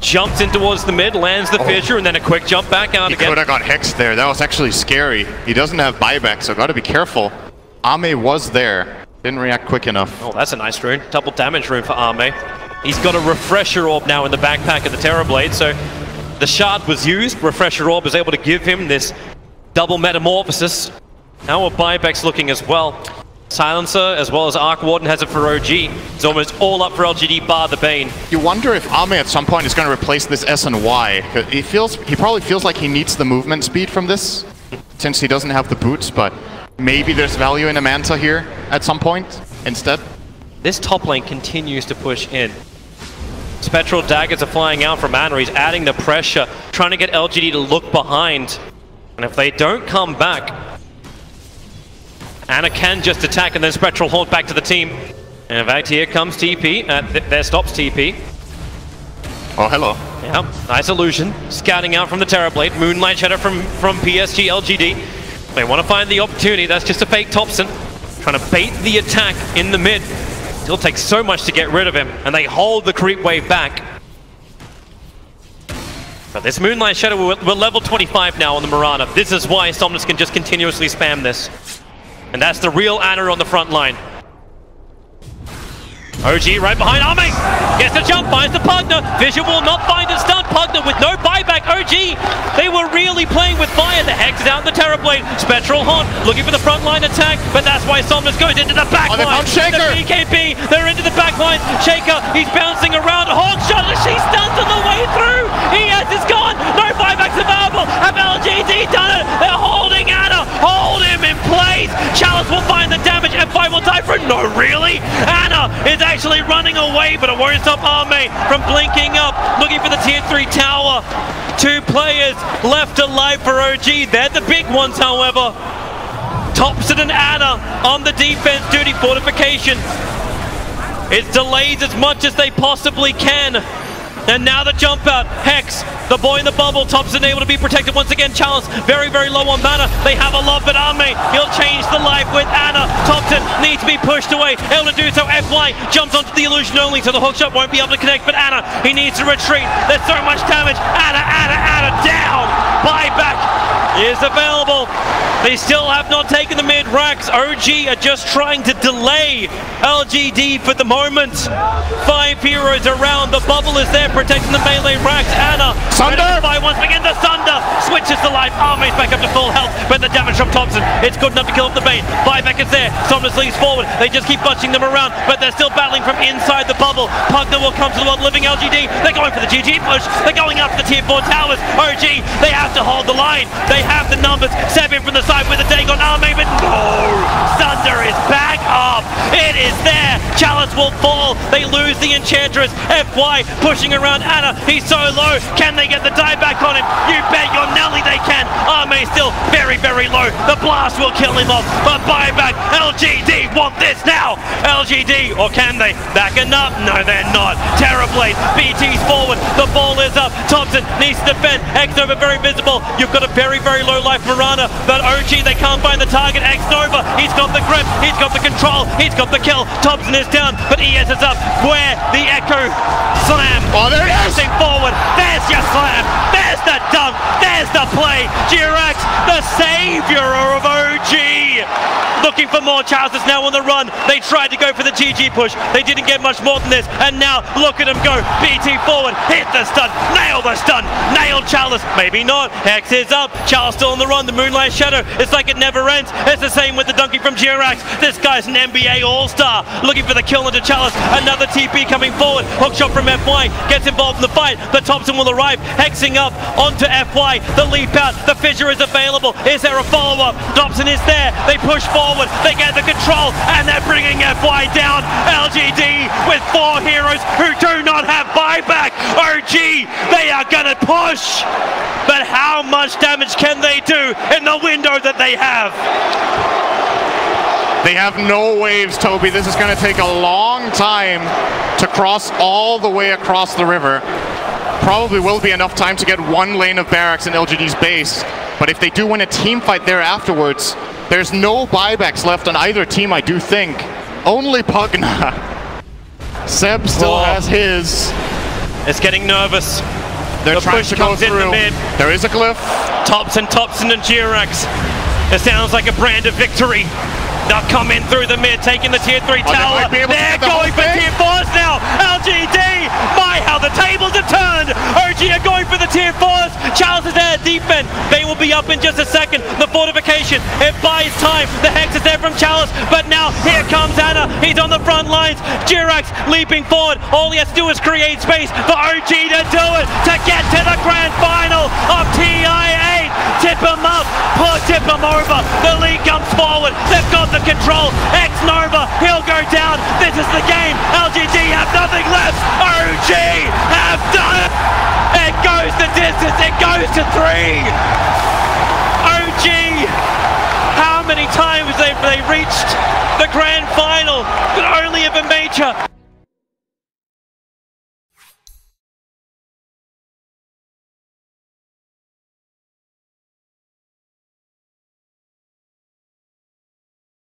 Jumps in towards the mid, lands the oh. Fissure, and then a quick jump back out he again. He could have got hexed there. That was actually scary. He doesn't have buyback, so got to be careful. Ame was there. Didn't react quick enough. Oh, that's a nice rune. Double damage rune for Ame. He's got a Refresher Orb now in the backpack of the Terror Blade, so... The shard was used, Refresher Orb was able to give him this double metamorphosis. Now a buyback's looking as well. Silencer as well as Arc Warden has it for O G. It's almost all up for L G D bar the Bane. You wonder if Ame at some point is going to replace this S and Y. He feels, he probably feels like he needs the movement speed from this, since he doesn't have the boots, but maybe there's value in a Manta here at some point instead. This top lane continues to push in. Spectral daggers are flying out from Ana. He's adding the pressure, trying to get L G D to look behind. And if they don't come back, Ana can just attack and then Spectral hold back to the team. And in fact, here comes T P. Uh, th there stops T P. Oh, hello. Yeah, nice illusion. Scouting out from the Terrorblade. Moonlight Shadow from, from P S G L G D. They want to find the opportunity. That's just a fake Topson. Trying to bait the attack in the mid. Still takes so much to get rid of him, and they hold the creep wave back. But this Moonlight Shadow, we're, we're level twenty-five now on the Mirana. This is why Somnus can just continuously spam this. And that's the real Ana on the front line. O G right behind Ame! Gets the jump, finds the Pugna! Vision will not find it, stun Pugna with no buyback! O G! They were really playing with fire! The Hex is out in the Terrorblade! Spectral Haunt looking for the frontline attack, but that's why Somnus goes into the backline! Oh, the P K B! They're into the backline! Shaker, he's bouncing around! Hawk shot! She stuns on the way through! E S is gone! No buybacks available! Have L G D done it? They're holding Ana! Hold him in place! Chalice will find the damage! F Y will die for no really! Ana is actually Actually running away, but it won't stop Ame from blinking up, looking for the tier three tower. Two players left alive for O G. They're the big ones, however. Topson and Ana on the defense duty. Fortification. It's delayed as much as they possibly can. And now the jump out. Hex, the boy in the bubble. Topson able to be protected once again. Chalice very, very low on mana. They have a lot, but Ame, he'll change the life with Ana. Topson needs to be pushed away. Able to do so. F Y jumps onto the illusion only, so the hookshot won't be able to connect, but Ana, he needs to retreat. There's so much damage. Ana, Ana, Ana, down. Buyback is available. They still have not taken the mid racks. O G are just trying to delay L G D for the moment. Five heroes around. The bubble is there, protecting the melee racks. Ana, Sunder! By once again, the Sunder switches the life. Army's back up to full health, but the damage from Topson, it's good enough to kill up the bait. Buyback is there. Somnus leads forward. They just keep bunching them around, but they're still battling from inside the bubble. Pugna will come to the world living L G D. They're going for the G G push. They're going up to the tier four towers. O G, they have to hold the line. They have the numbers. Ceb in from the side with a take on Ame, but no! Sunder is back up! It is there! Chalice will fall, they lose the Enchantress. F Y pushing around Ana, he's so low, can they get the dive back on him? You bet your Nelly they can! Ame still very, very low, the blast will kill him off, but buyback, L G D want this now! L G D, or can they? Backing up? No, they're not. Terrorblade, B T's forward, the ball is up, Topson needs to defend, Xnova very visible, you've got a very, very low life Mirana, but O G, they can't find the target. Xnova, he's got the grip, he's got the control, he's got the kill. Topson is down, but E S is up. Where the Echo Slam. Oh, there it is! Forward. There's your slam. There's the dunk. There's the play. JerAx, the savior of O G. Looking for more. Chalice is now on the run. They tried to go for the G G push. They didn't get much more than this. And now, look at him go. B T forward. Hit the stun. Nail the stun. Nail Chalice. Maybe not. Hex is up. Chalice still on the run. The Moonlight Shadow. It's like it never ends. It's the same with the donkey from JerAx. This guy's an N B A All-Star. Looking for the kill into Chalice. Another T P coming forward. Hookshot from F Y. Gets involved in the fight. The Topson will arrive. Hexing up onto F Y. The leap out. The fissure is available. Is there a follow-up? Topson is there. They push forward. They get the control. And they're bringing F Y down. L G D with four heroes who do not have buyback. O G, they are going to push. But how much damage can they do in the window that they have? They have no waves, Toby. This is going to take a long time to cross all the way across the river. Probably will be enough time to get one lane of barracks in L G D's base. But if they do win a team fight there afterwards, there's no buybacks left on either team, I do think. Only Pugna. Ceb still oh. has his. It's getting nervous. They're the trying push to go comes through. In the mid. There is a glyph. Topson, Topson, and JerAx. It sounds like a brand of victory. They'll come in through the mid, taking the tier three oh, tower. They They're the going for tier fours now. L G D, my how the tables have turned. O G are going for the tier fours. Chalice is there, defense. They will be up in just a second. The fortification, it buys time. The Hex is there from Chalice, but now here comes Ana. He's on the front lines. JerAx leaping forward. All he has to do is create space for O G to do it, to get to the grand final of T I eight. Tip him up, poor tip him over. The lead comes forward. They've got the control. Xnova, he'll go down. This is the game. L G D have nothing left. O G have done it. It goes the distance. It goes to three. O G, how many times have they reached the grand final, but only ever major?